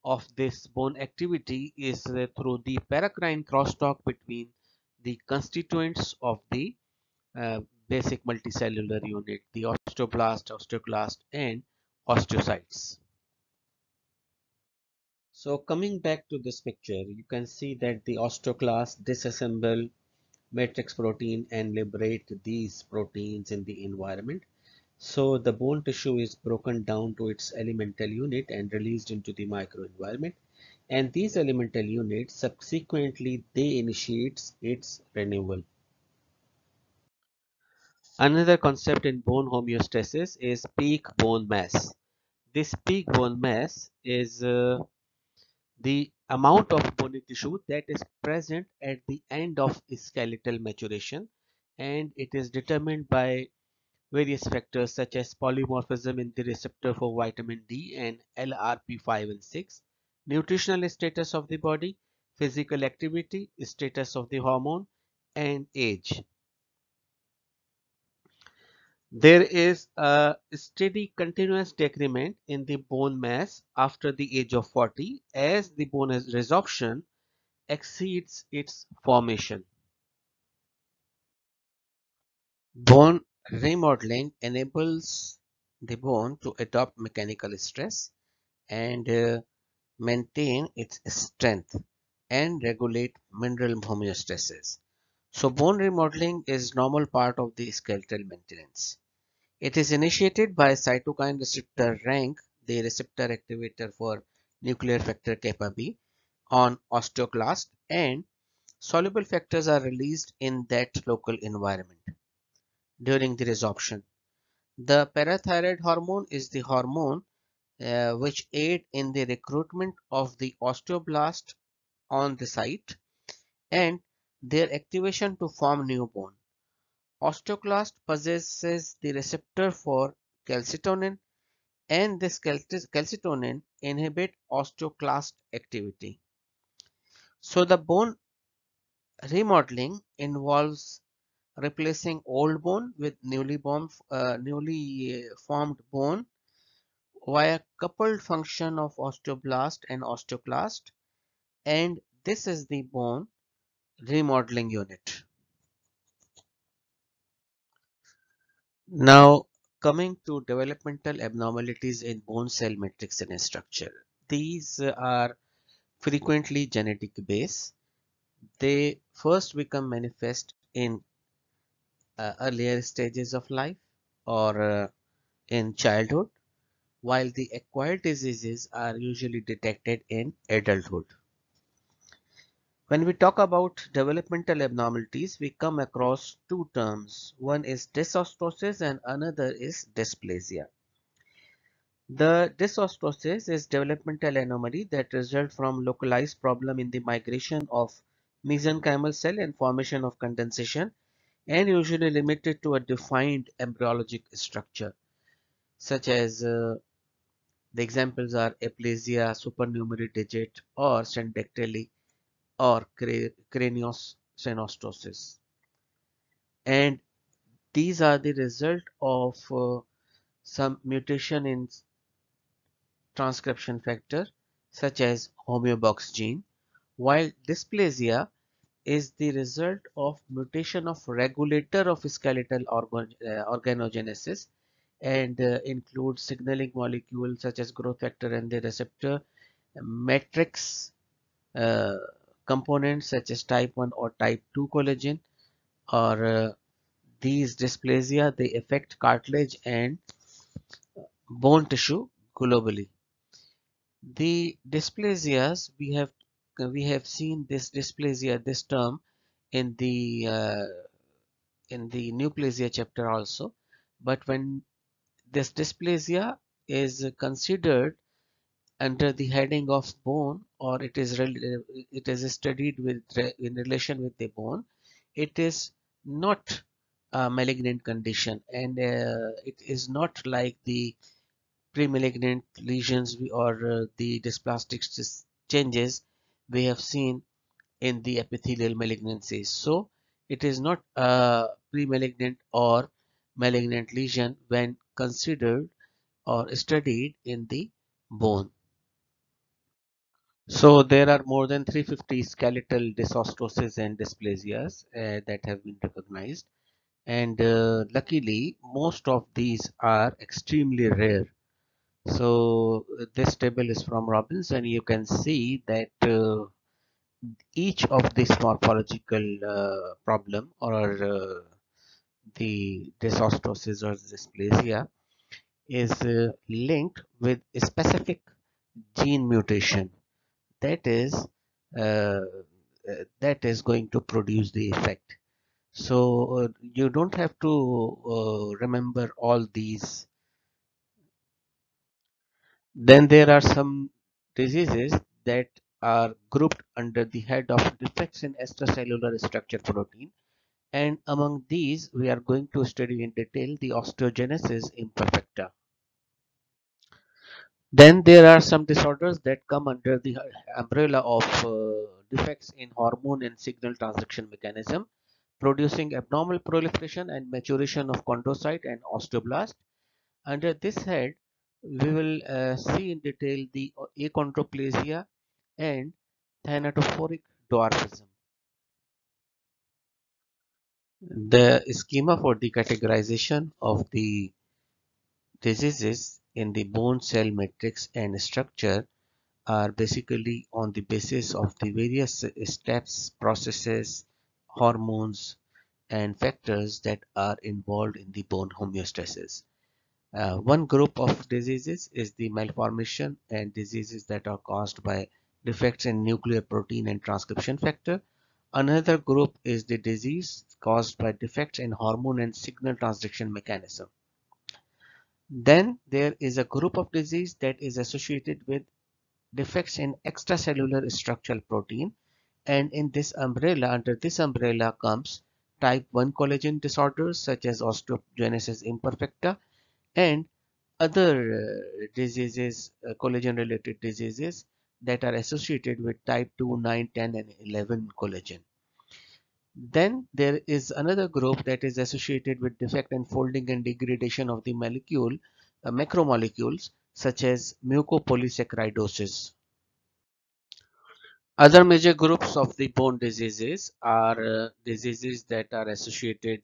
of this bone activity is through the paracrine crosstalk between the constituents of the basic multicellular unit, the osteoblast, osteoclast, and osteocytes. So coming back to this picture, you can see that the osteoclast disassemble matrix protein and liberate these proteins in the environment. So the bone tissue is broken down to its elemental unit and released into the microenvironment, and these elemental units subsequently they initiates its renewal. Another concept in bone homeostasis is peak bone mass. This peak bone mass is the amount of bony tissue that is present at the end of skeletal maturation, and it is determined by various factors such as polymorphism in the receptor for vitamin D and LRP5 and 6, nutritional status of the body, physical activity, status of the hormone, and age. There is a steady continuous decrement in the bone mass after the age of 40 as the bone resorption exceeds its formation. Bone remodeling enables the bone to adopt mechanical stress and maintain its strength and regulate mineral homeostasis. So bone remodeling is normal part of the skeletal maintenance. It is initiated by cytokine receptor RANK, the receptor activator for nuclear factor kappa B, on osteoclast, and soluble factors are released in that local environment during the resorption. The parathyroid hormone is the hormone which aid in the recruitment of the osteoblast on the site and their activation to form new bone. Osteoclast possesses the receptor for calcitonin, and this calcitonin inhibit osteoclast activity. So the bone remodeling involves replacing old bone with newly formed bone via coupled function of osteoblast and osteoclast, and this is the bone remodeling unit. Now coming to developmental abnormalities in bone cell matrix and structure. These are frequently genetic based. They first become manifest in earlier stages of life or in childhood, while the acquired diseases are usually detected in adulthood. When we talk about developmental abnormalities, we come across two terms. One is dysostosis and another is dysplasia. The dysostosis is developmental anomaly that results from localized problem in the migration of mesenchymal cell and formation of condensation, and usually limited to a defined embryologic structure, such as the examples are aplasia, supernumerary digit, or syndactyly, or craniosynostoses. And these are the result of some mutation in transcription factor such as homeobox gene, while dysplasia is the result of mutation of regulator of skeletal organogenesis and includes signaling molecules such as growth factor and the receptor, matrix components such as type 1 or type 2 collagen, or these dysplasia, they affect cartilage and bone tissue globally. The dysplasias, we have seen this dysplasia, this term, in the neoplasia chapter also, but when this dysplasia is considered under the heading of bone, or it is studied with in relation with the bone, it is not a malignant condition, and it is not like the premalignant lesions or the dysplastic changes we have seen in the epithelial malignancies. So it is not a premalignant or malignant lesion when considered or studied in the bone. So there are more than 350 skeletal dysostoses and dysplasias that have been recognized, and luckily most of these are extremely rare. So this table is from Robbins, and you can see that each of this morphological problem or the dysostosis or dysplasia is linked with a specific gene mutation that is going to produce the effect. So you don't have to remember all these. Then there are some diseases that are grouped under the head of defects in extracellular structure protein, and among these we are going to study in detail the osteogenesis imperfecta. Then there are some disorders that come under the umbrella of defects in hormone and signal transduction mechanism, producing abnormal proliferation and maturation of chondrocyte and osteoblast. Under this head, we will see in detail the achondroplasia and thanatophoric dwarfism. the schema for the categorization of the diseases in the bone cell matrix and structure are basically on the basis of the various steps, processes, hormones and factors that are involved in the bone homeostasis. One group of diseases is the malformation and diseases that are caused by defects in nuclear protein and transcription factor. Another group is the disease caused by defects in hormone and signal transduction mechanism. Then there is a group of disease that is associated with defects in extracellular structural protein, and in this umbrella, under this umbrella comes type 1 collagen disorders such as osteogenesis imperfecta and other diseases, collagen related diseases that are associated with type 2, 9, 10 and 11 collagen. Then there is another group that is associated with defect and folding and degradation of the molecule, macromolecules such as mucopolysaccharidosis. Other major groups of the bone diseases are diseases that are associated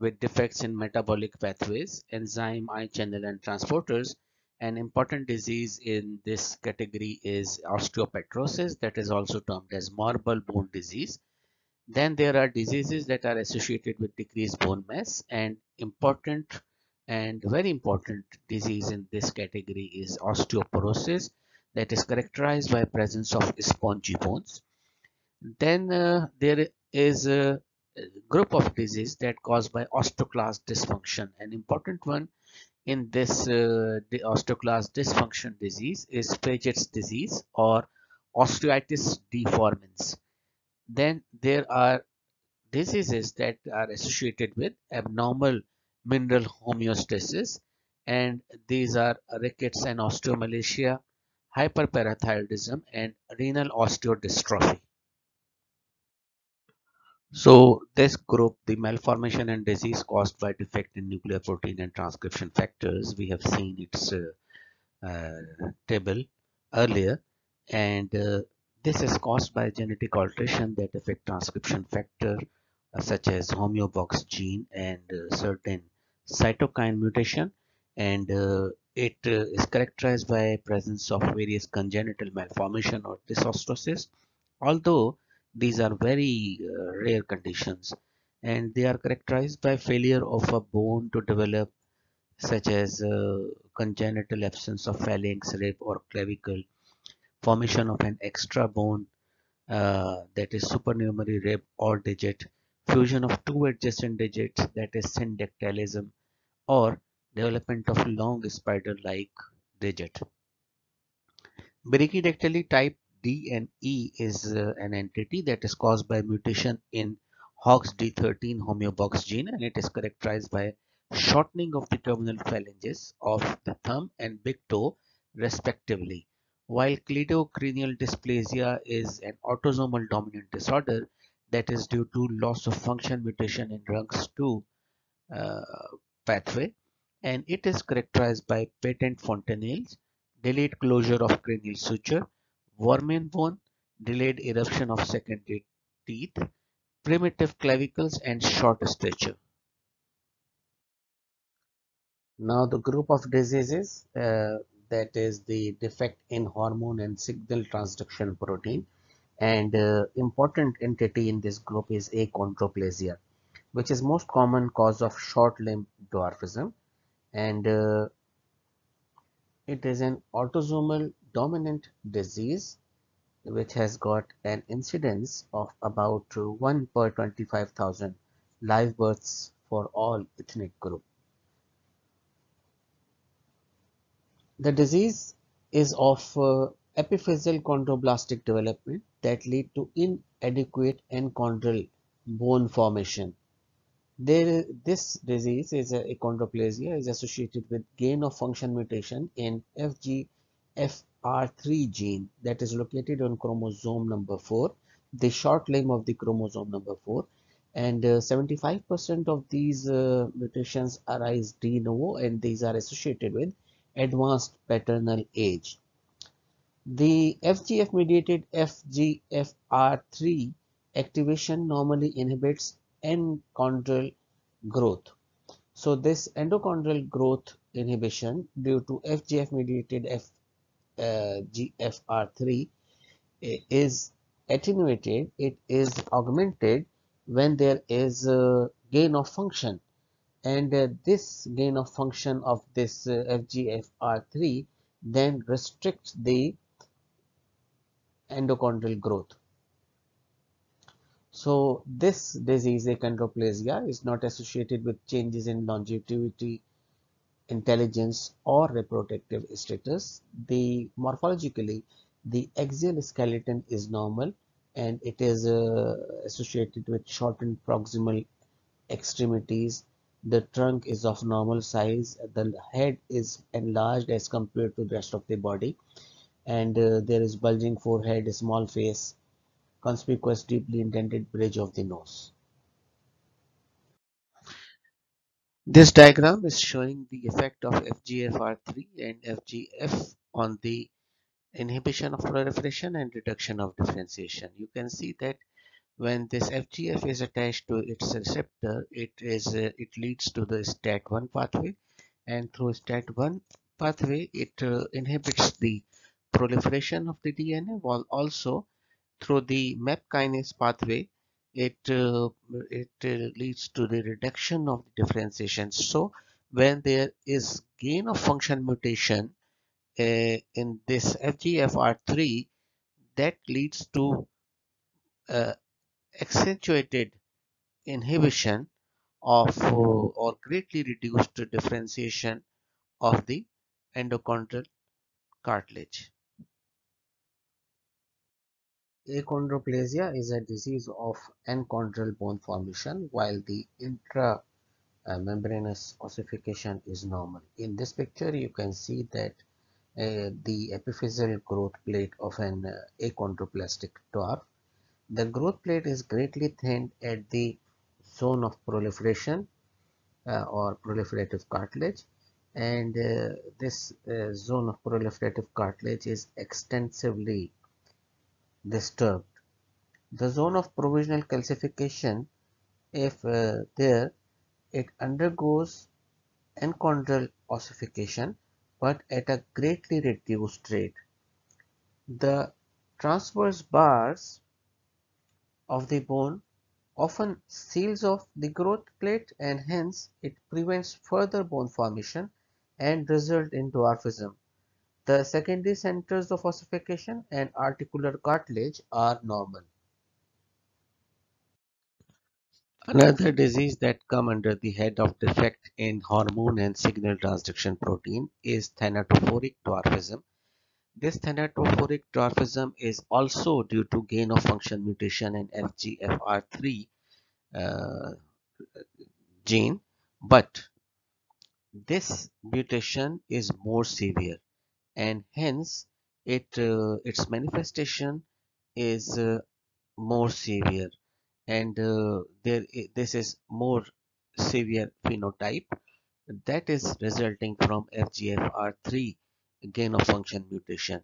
with defects in metabolic pathways, enzyme, ion channel and transporters. An important disease in this category is osteopetrosis, that is also termed as marble bone disease. Then there are diseases that are associated with decreased bone mass, and important and very important disease in this category is osteoporosis, that is characterized by presence of spongy bones. Then there is a group of disease that caused by osteoclast dysfunction. An important one in this the osteoclast dysfunction disease is Paget's disease or osteitis deformans. Then there are diseases that are associated with abnormal mineral homeostasis, and these are rickets and osteomalacia, hyperparathyroidism and renal osteodystrophy. So this group, the malformation and disease caused by defect in nuclear protein and transcription factors, we have seen its table earlier, and this is caused by genetic alteration that affect transcription factor such as homeobox gene and certain cytokine mutation, and it is characterized by presence of various congenital malformation or dysostosis. Although these are very rare conditions and they are characterized by failure of a bone to develop, such as congenital absence of phalanx, rib or clavicle, formation of an extra bone that is supernumerary rib or digit, fusion of two adjacent digits that is syndactylism, or development of long spider-like digit. Brachydactyly type D and E is an entity that is caused by mutation in HOXD13 homeobox gene, and it is characterized by shortening of the terminal phalanges of the thumb and big toe respectively. While cleidocranial dysplasia is an autosomal dominant disorder that is due to loss of function mutation in Runx2 pathway, and it is characterized by patent fontanelles, delayed closure of cranial suture, Wormian bone, delayed eruption of secondary teeth, primitive clavicles and short stature. Now the group of diseases that is the defect in hormone and signal transduction protein, and important entity in this group is achondroplasia, which is most common cause of short limb dwarfism, and it is an autosomal dominant disease which has got an incidence of about 1 per 25,000 live births for all ethnic group. The disease is of epiphyseal chondroblastic development that lead to inadequate endochondral bone formation. This disease, is achondroplasia, is associated with gain of function mutation in FGFR3 gene that is located on chromosome number 4, the short limb of the chromosome number 4, and 75% of these mutations arise de novo, and these are associated with advanced paternal age. The FGF mediated FGFR3 activation normally inhibits endochondral growth. So this endochondral growth inhibition due to FGF mediated FGFR3 is attenuated, it is augmented when there is gain of function, and this gain of function of this FGFR3 then restricts the endochondral growth. So this disease, achondroplasia, is not associated with changes in longevity, intelligence, or reproductive status. The morphologically, the axial skeleton is normal, and it is associated with shortened proximal extremities. The trunk is of normal size, the head is enlarged as compared to the rest of the body, and there is bulging forehead, a small face, conspicuous deeply indented bridge of the nose. This diagram is showing the effect of FGFR3 and FGF on the inhibition of proliferation and reduction of differentiation. You can see that when this FGF is attached to its receptor, it leads to the STAT1 pathway, and through STAT1 pathway it inhibits the proliferation of the DNA, while also through the MAP kinase pathway it leads to the reduction of the differentiation. So when there is gain of function mutation in this FGFR3, that leads to accentuated inhibition of or greatly reduced differentiation of the endochondral cartilage. Achondroplasia is a disease of endochondral bone formation, while the intramembranous ossification is normal. In this picture, you can see that the epiphyseal growth plate of an achondroplastic dwarf. The growth plate is greatly thinned at the zone of proliferation or proliferative cartilage, and this zone of proliferative cartilage is extensively disturbed. The zone of provisional calcification, if there, it undergoes endochondral ossification, but at a greatly reduced rate. The transverse bars of the bone often seals off the growth plate, and hence it prevents further bone formation and results in dwarfism. The secondary centers of ossification and articular cartilage are normal. Another disease that comes under the head of defect in hormone and signal transduction protein is thanatophoric dwarfism. This thanatophoric dwarfism is also due to gain of function mutation in FGFR3 gene, but this mutation is more severe, and hence its manifestation is more severe, and this is more severe phenotype that is resulting from FGFR3 gain of function mutation.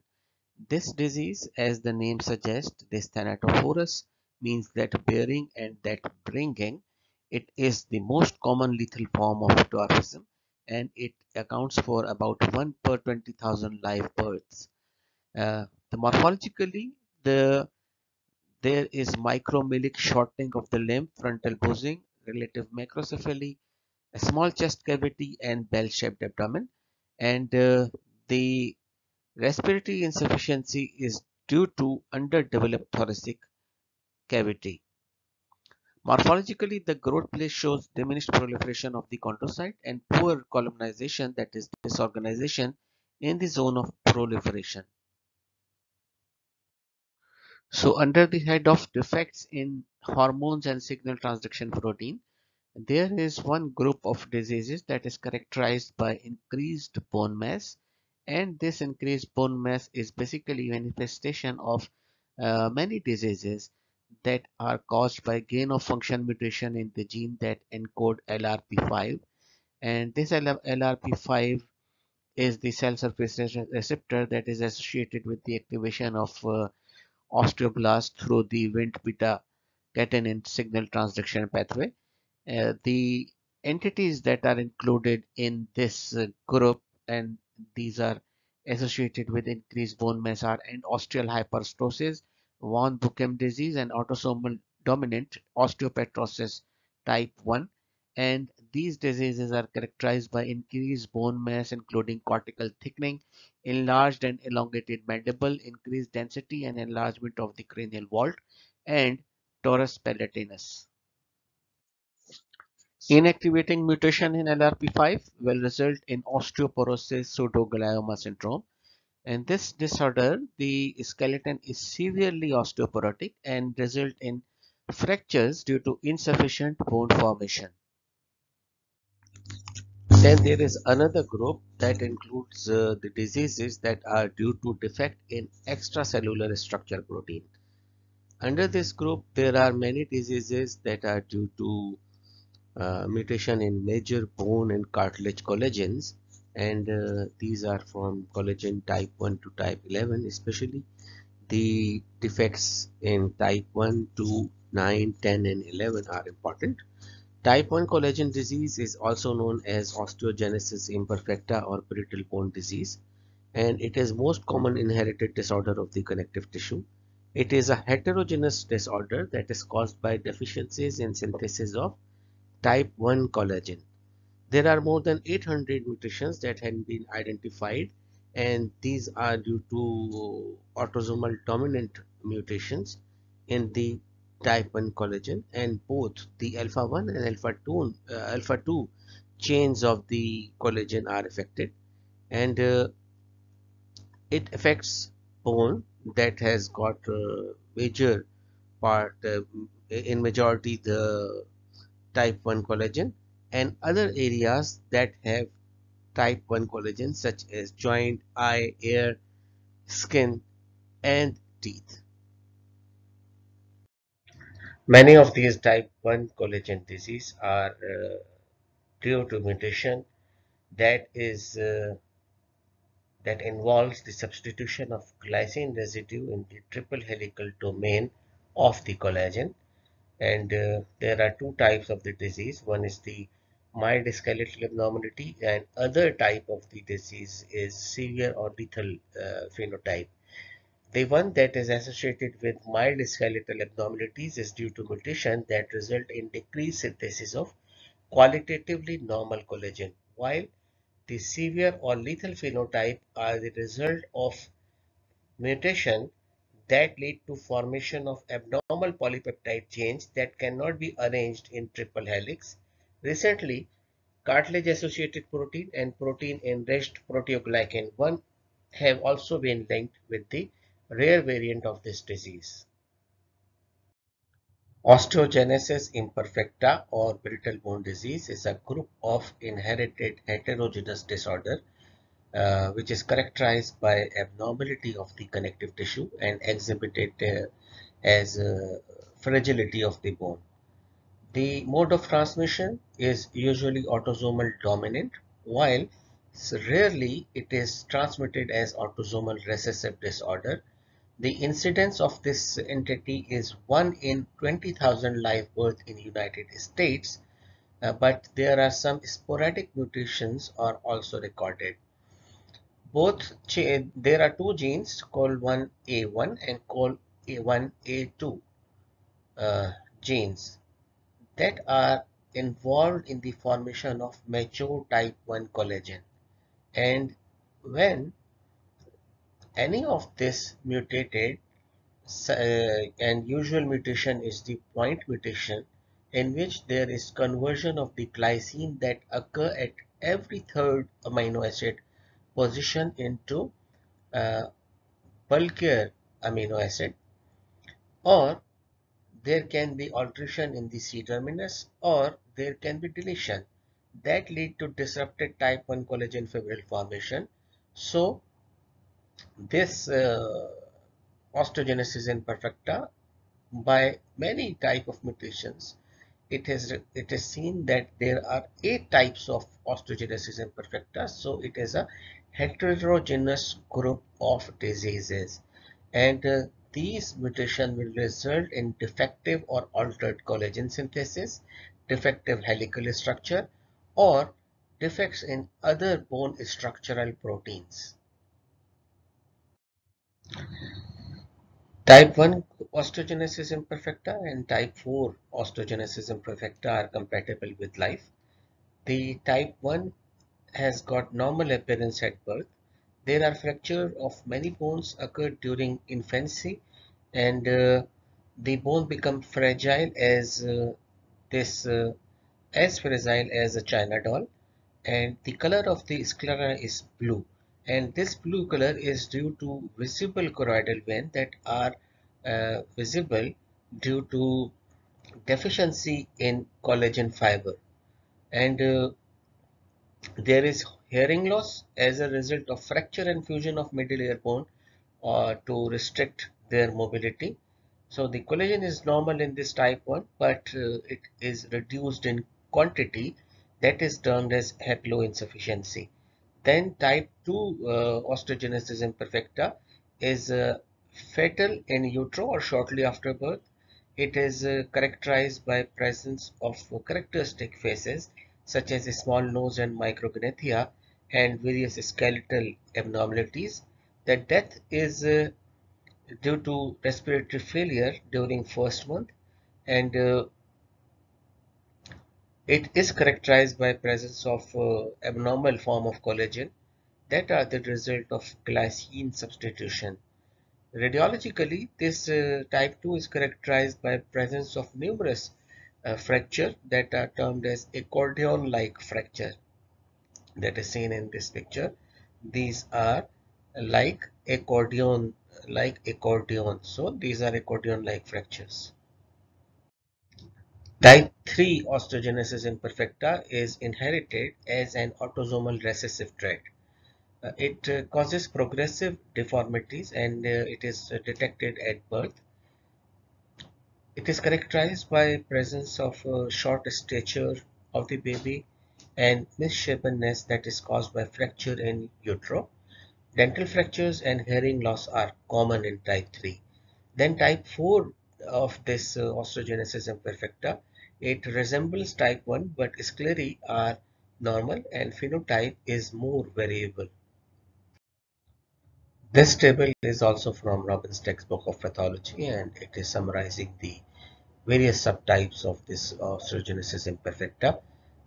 This disease, as the name suggests, this thanatophorus, means that bearing and that bringing. It is the most common lethal form of dwarfism, and it accounts for about 1 per 20,000 live births. Morphologically, there is micromealic shortening of the limb, frontal boozing, relative macrocephaly, a small chest cavity, and bell-shaped abdomen. And the respiratory insufficiency is due to underdeveloped thoracic cavity. Morphologically, the growth plate shows diminished proliferation of the chondrocyte and poor columnization, that is disorganization in the zone of proliferation. So under the head of defects in hormones and signal transduction protein, there is one group of diseases that is characterized by increased bone mass, and this increased bone mass is basically manifestation of many diseases that are caused by gain of function mutation in the gene that encode LRP5, and this LRP5 is the cell surface receptor that is associated with the activation of osteoblasts through the Wnt beta catenin signal transduction pathway. The entities that are included in this group, and these are associated with increased bone mass, are and osteal hyperostosis, von Buchem disease, and autosomal dominant osteopetrosis type 1. And these diseases are characterized by increased bone mass, including cortical thickening, enlarged and elongated mandible, increased density and enlargement of the cranial vault, and torus palatinus. Inactivating mutation in LRP5 will result in osteoporosis pseudoglioma syndrome. In this disorder, the skeleton is severely osteoporotic and result in fractures due to insufficient bone formation. Then there is another group that includes the diseases that are due to defect in extracellular structure protein. Under this group, there are many diseases that are due to mutation in major bone and cartilage collagens, and these are from collagen type 1 to type 11, especially the defects in type 1, 2, 9, 10 and 11 are important. Type 1 collagen disease is also known as osteogenesis imperfecta or brittle bone disease, and it is most common inherited disorder of the connective tissue. It is a heterogeneous disorder that is caused by deficiencies in synthesis of type 1 collagen. There are more than 800 mutations that have been identified, and these are due to autosomal dominant mutations in the type 1 collagen, and both the alpha 1 and alpha 2 chains of the collagen are affected, and it affects bone that has got major part in majority the type 1 collagen, and other areas that have type 1 collagen such as joint, eye, ear, skin and teeth. Many of these type 1 collagen disease are due to mutation that involves the substitution of glycine residue in the triple helical domain of the collagen. And there are two types of the disease. One is the mild skeletal abnormality, and other type of the disease is severe or lethal phenotype. The one that is associated with mild skeletal abnormalities is due to mutation that result in decreased synthesis of qualitatively normal collagen, while the severe or lethal phenotype are the result of mutation that lead to formation of abnormal polypeptide chains that cannot be arranged in triple helix. Recently, cartilage-associated protein and protein-enriched proteoglycan 1 have also been linked with the rare variant of this disease. Osteogenesis imperfecta or brittle bone disease is a group of inherited heterogeneous disorder which is characterized by abnormality of the connective tissue and exhibited as fragility of the bone. The mode of transmission is usually autosomal dominant, while rarely it is transmitted as autosomal recessive disorder. The incidence of this entity is 1 in 20,000 live births in United States, but there are some sporadic mutations are also recorded. There are two genes, COL1A1 and COL1A2 genes that are involved in the formation of mature type 1 collagen. And when any of this mutated, and usual mutation is the point mutation, in which there is conversion of the glycine that occur at every third amino acid position into bulkier amino acid, or there can be alteration in the C-terminus, or there can be deletion that lead to disrupted type 1 collagen fibril formation. So this osteogenesis imperfecta, by many type of mutations, it is seen that there are 8 types of osteogenesis imperfecta, so it is a heterogeneous group of diseases. And These mutations will result in defective or altered collagen synthesis, defective helical structure, or defects in other bone structural proteins. Type 1 osteogenesis imperfecta and type 4 osteogenesis imperfecta are compatible with life. The type 1 has got normal appearance at birth. There are fractures of many bones occurred during infancy, and the bone become fragile as fragile as a china doll, and the color of the sclera is blue. And this blue color is due to visible choroidal veins that are visible due to deficiency in collagen fiber. And there is hearing loss as a result of fracture and fusion of middle ear bone to restrict their mobility. So the collagen is normal in this type 1, but it is reduced in quantity. That is termed as haploinsufficiency. Then type 2 osteogenesis imperfecta is fatal in utero or shortly after birth. It is characterized by presence of characteristic faces such as a small nose and microgynecia and various skeletal abnormalities. The death is due to respiratory failure during first month, and it is characterized by presence of abnormal form of collagen that are the result of glycine substitution. Radiologically, this type 2 is characterized by presence of numerous fractures that are termed as accordion-like fracture that is seen in this picture. These are like accordion. So these are accordion-like fractures. Type 3 osteogenesis imperfecta is inherited as an autosomal recessive trait. It causes progressive deformities, and it is detected at birth. It is characterized by presence of short stature of the baby and misshapenness that is caused by fracture in utero. Dental fractures and hearing loss are common in type 3. Then type 4 of this osteogenesis imperfecta, it resembles type 1, but sclerae are normal and phenotype is more variable. This table is also from Robin's textbook of pathology, and it is summarizing the various subtypes of this osteogenesis imperfecta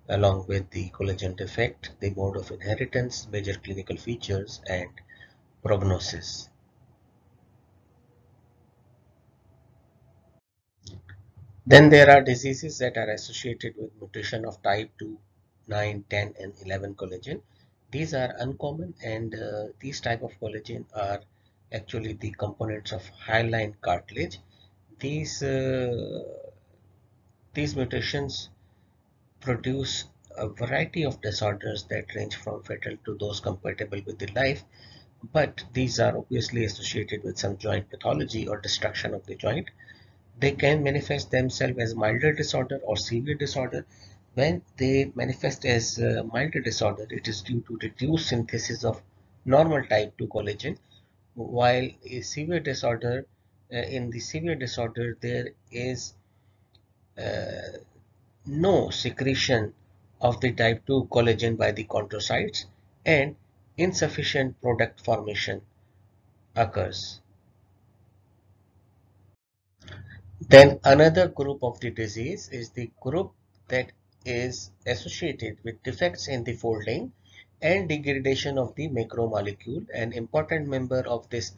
along with the collagen defect, the mode of inheritance, major clinical features, and prognosis. Then there are diseases that are associated with mutation of type 2, 9, 10, and 11 collagen. These are uncommon, and these type of collagen are actually the components of hyaline cartilage. These mutations produce a variety of disorders that range from fatal to those compatible with the life, but these are obviously associated with some joint pathology or destruction of the joint. They can manifest themselves as milder disorder or severe disorder. When they manifest as milder disorder, it is due to reduced synthesis of normal type 2 collagen, while a severe disorder, in the severe disorder there is no secretion of the type 2 collagen by the chondrocytes, and insufficient product formation occurs. Then another group of the disease is the group that is associated with defects in the folding and degradation of the macromolecule. An important member of this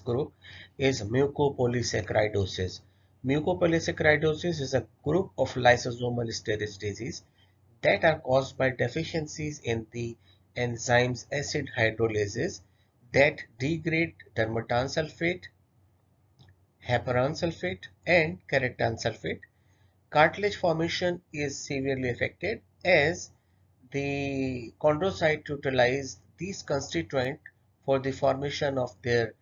group is mucopolysaccharidosis. Mucopolysaccharidosis is a group of lysosomal storage disease that are caused by deficiencies in the enzymes acid hydrolases that degrade dermatan sulfate, heparan sulfate, and keratan sulfate. Cartilage formation is severely affected as the chondrocyte utilize these constituents for the formation of their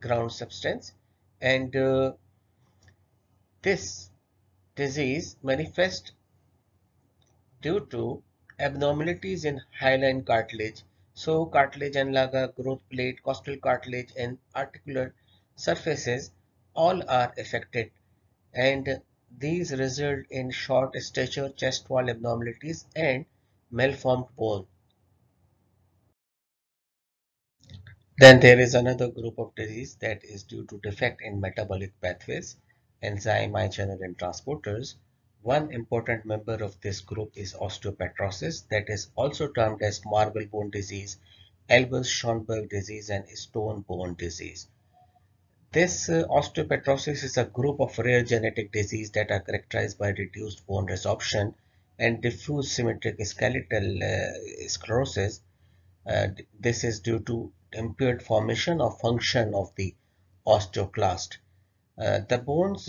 ground substance, and this disease manifests due to abnormalities in hyaline cartilage. So cartilage and laga, growth plate, costal cartilage, and articular surfaces, all are affected, and these result in short stature, chest wall abnormalities, and malformed bone. Then there is another group of disease that is due to defect in metabolic pathways, enzyme, ion channel, and transporters. One important member of this group is osteopetrosis, that is also termed as marble bone disease, Albers-Schonberg disease, and stone bone disease. This osteopetrosis is a group of rare genetic disease that are characterized by reduced bone resorption and diffuse symmetric skeletal sclerosis. This is due to impaired formation or function of the osteoclast. The bone's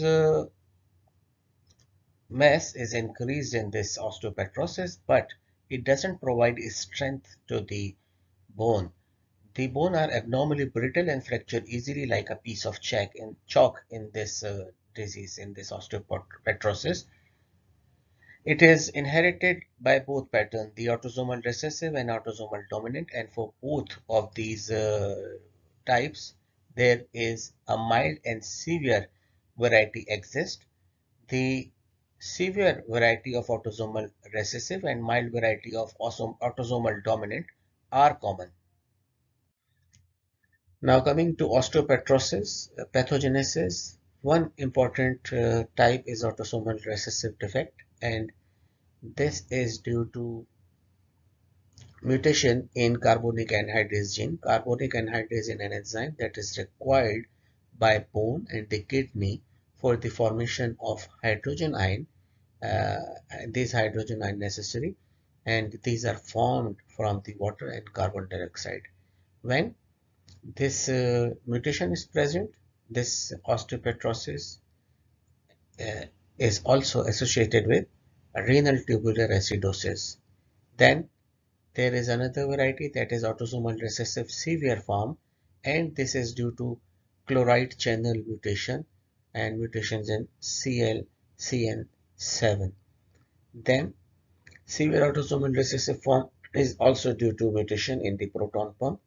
mass is increased in this osteopetrosis, but it doesn't provide strength to the bone. The bone are abnormally brittle and fracture easily like a piece of chalk in this disease, in this osteopetrosis. It is inherited by both patterns, the autosomal recessive and autosomal dominant, and for both of these types, there is a mild and severe variety exists. The severe variety of autosomal recessive and mild variety of autosomal dominant are common. Now coming to osteopetrosis pathogenesis, one important type is autosomal recessive defect, and this is due to mutation in carbonic anhydrase gene. Carbonic anhydrase is an enzyme that is required by bone and the kidney for the formation of hydrogen ion. These hydrogen ion necessary, and these are formed from the water and carbon dioxide. When this mutation is present, this osteopetrosis is also associated with renal tubular acidosis. Then there is another variety that is autosomal recessive severe form, and this is due to chloride channel mutation and mutations in CLCN7. Then severe autosomal recessive form is also due to mutation in the proton pump,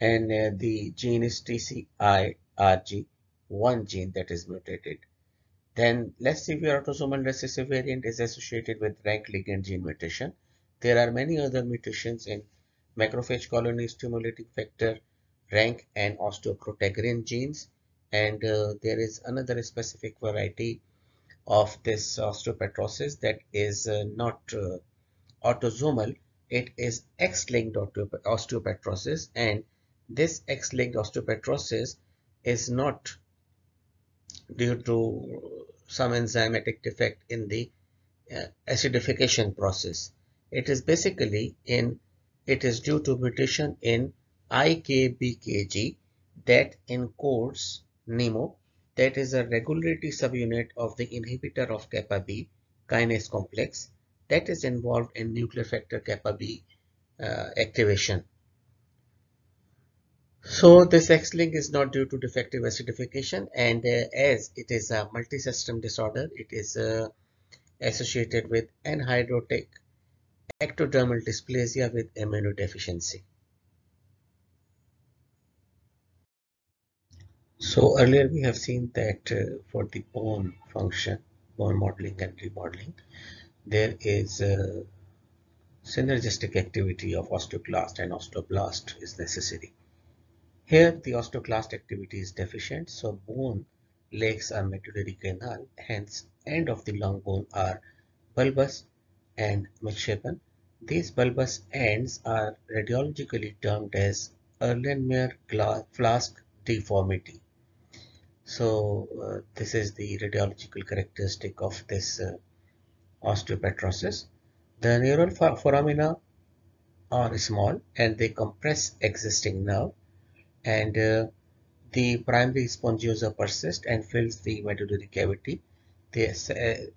and the gene is TCIRG1 gene that is mutated. Then less severe autosomal recessive variant is associated with rank ligand gene mutation. There are many other mutations in macrophage colony stimulating factor, rank, and osteoprotegerin genes. And there is another specific variety of this osteopetrosis that is not autosomal. It is X-linked osteopetrosis, and this X-linked osteopetrosis is not due to some enzymatic defect in the acidification process. It is basically it is due to mutation in IKBKG that encodes NEMO, that is a regulatory subunit of the inhibitor of kappa B kinase complex that is involved in nuclear factor kappa B activation. So this X-link is not due to defective acidification, and as it is a multisystem disorder, it is associated with anhydrotic ectodermal dysplasia with immunodeficiency. So earlier we have seen that for the bone function, bone modeling and remodeling, there is a synergistic activity of osteoclast and osteoblast is necessary. Here the osteoclast activity is deficient, so bone lakes are medullary canal, hence end of the long bone are bulbous and misshapen. These bulbous ends are radiologically termed as Erlenmeyer-Flask deformity. So this is the radiological characteristic of this osteopetrosis. The neural foramina are small and they compress existing nerve, and the primary spongiosa persists and fills the medullary cavity. This,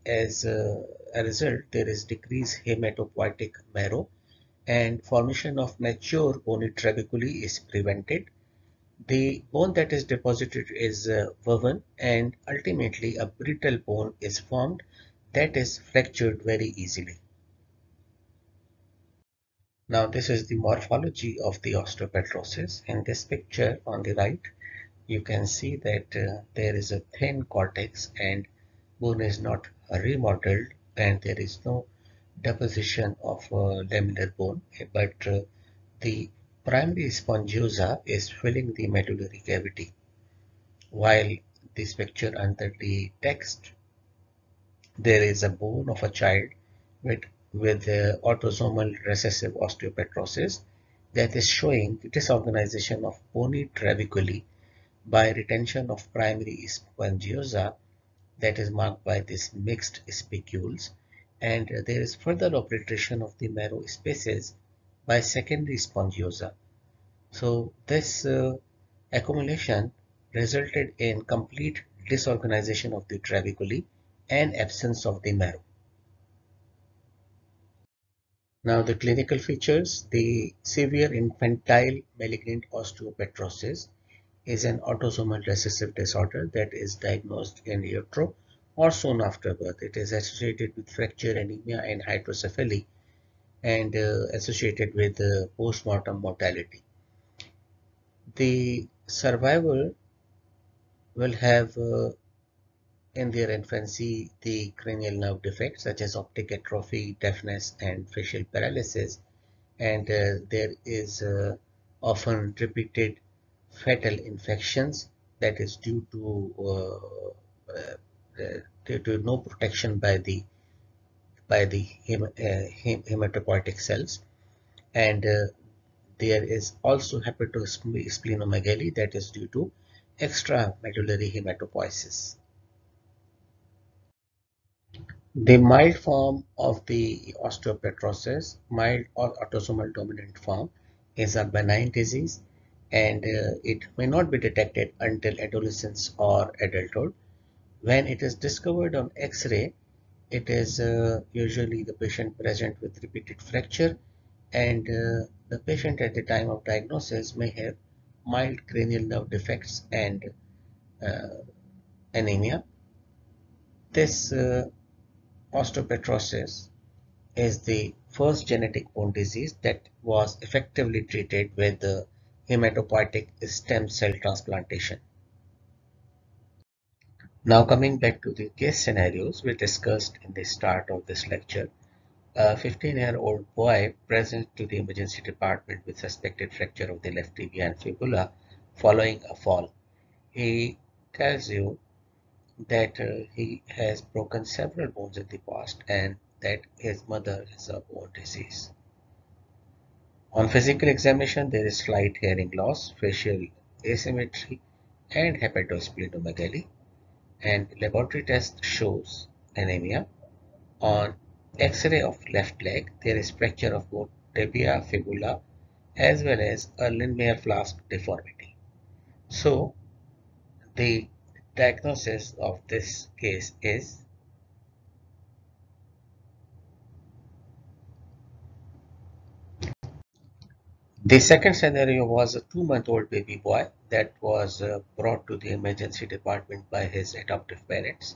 as a result, there is decreased hematopoietic marrow and formation of mature bony trabeculae is prevented. The bone that is deposited is woven, and ultimately a brittle bone is formed that is fractured very easily. Now this is the morphology of the osteopetrosis. In this picture on the right, you can see that there is a thin cortex and bone is not remodeled and there is no deposition of laminar bone, but the primary spongiosa is filling the medullary cavity, while this picture under the text there is a bone of a child with autosomal recessive osteopetrosis that is showing disorganization of bony trabeculae by retention of primary spongiosa that is marked by these mixed spicules, and there is further obliteration of the marrow spaces by secondary spongiosa. So this accumulation resulted in complete disorganization of the trabeculae and absence of the marrow. Now the clinical features. The severe infantile malignant osteopetrosis is an autosomal recessive disorder that is diagnosed in utero or soon after birth. It is associated with fracture, anemia and hydrocephaly, and associated with post-mortem mortality. The survivor will have in their infancy the cranial nerve defects such as optic atrophy, deafness and facial paralysis, and there is often repeated fatal infections that is due to no protection by the hematopoietic cells, and there is also hepatosplenomegaly that is due to extramedullary hematopoiesis. The mild form of the osteopetrosis, mild or autosomal dominant form, is a benign disease, and it may not be detected until adolescence or adulthood. When it is discovered on X-ray, it is usually the patient present with repeated fracture, and the patient at the time of diagnosis may have mild cranial nerve defects and anemia. This osteopetrosis is the first genetic bone disease that was effectively treated with hematopoietic stem cell transplantation. Now coming back to the case scenarios we discussed in the start of this lecture. A 15-year-old boy present to the emergency department with suspected fracture of the left tibia and fibula following a fall. He tells you that he has broken several bones in the past and that his mother is a bone disease. On physical examination, there is slight hearing loss, facial asymmetry and hepatosplenomegaly, and laboratory test shows anemia. On X-ray of left leg, there is fracture of both tibia, fibula as well as a Lynn-Meyer flask deformity. So the diagnosis of this case is the second scenario was a 2-month-old baby boy that was brought to the emergency department by his adoptive parents,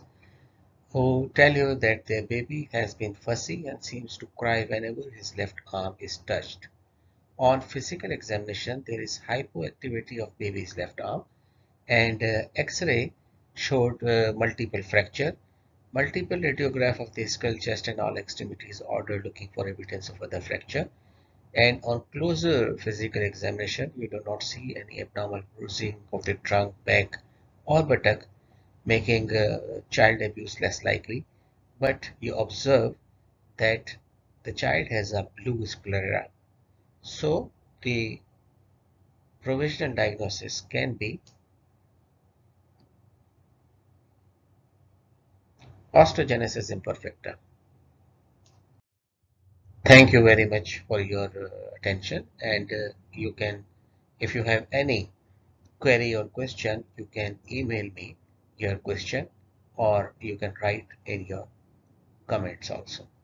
who tell you that their baby has been fussy and seems to cry whenever his left arm is touched. On physical examination, there is hypoactivity of baby's left arm, and X-ray showed multiple fracture, multiple radiograph of the skull, chest and all extremities ordered looking for evidence of other fracture, and on closer physical examination you do not see any abnormal bruising of the trunk, back or buttock, making child abuse less likely, but you observe that the child has a blue sclera. So the provisional diagnosis can be osteogenesis imperfecta. Thank you very much for your attention, and you can, if you have any query or question, you can email me your question or you can write in your comments also.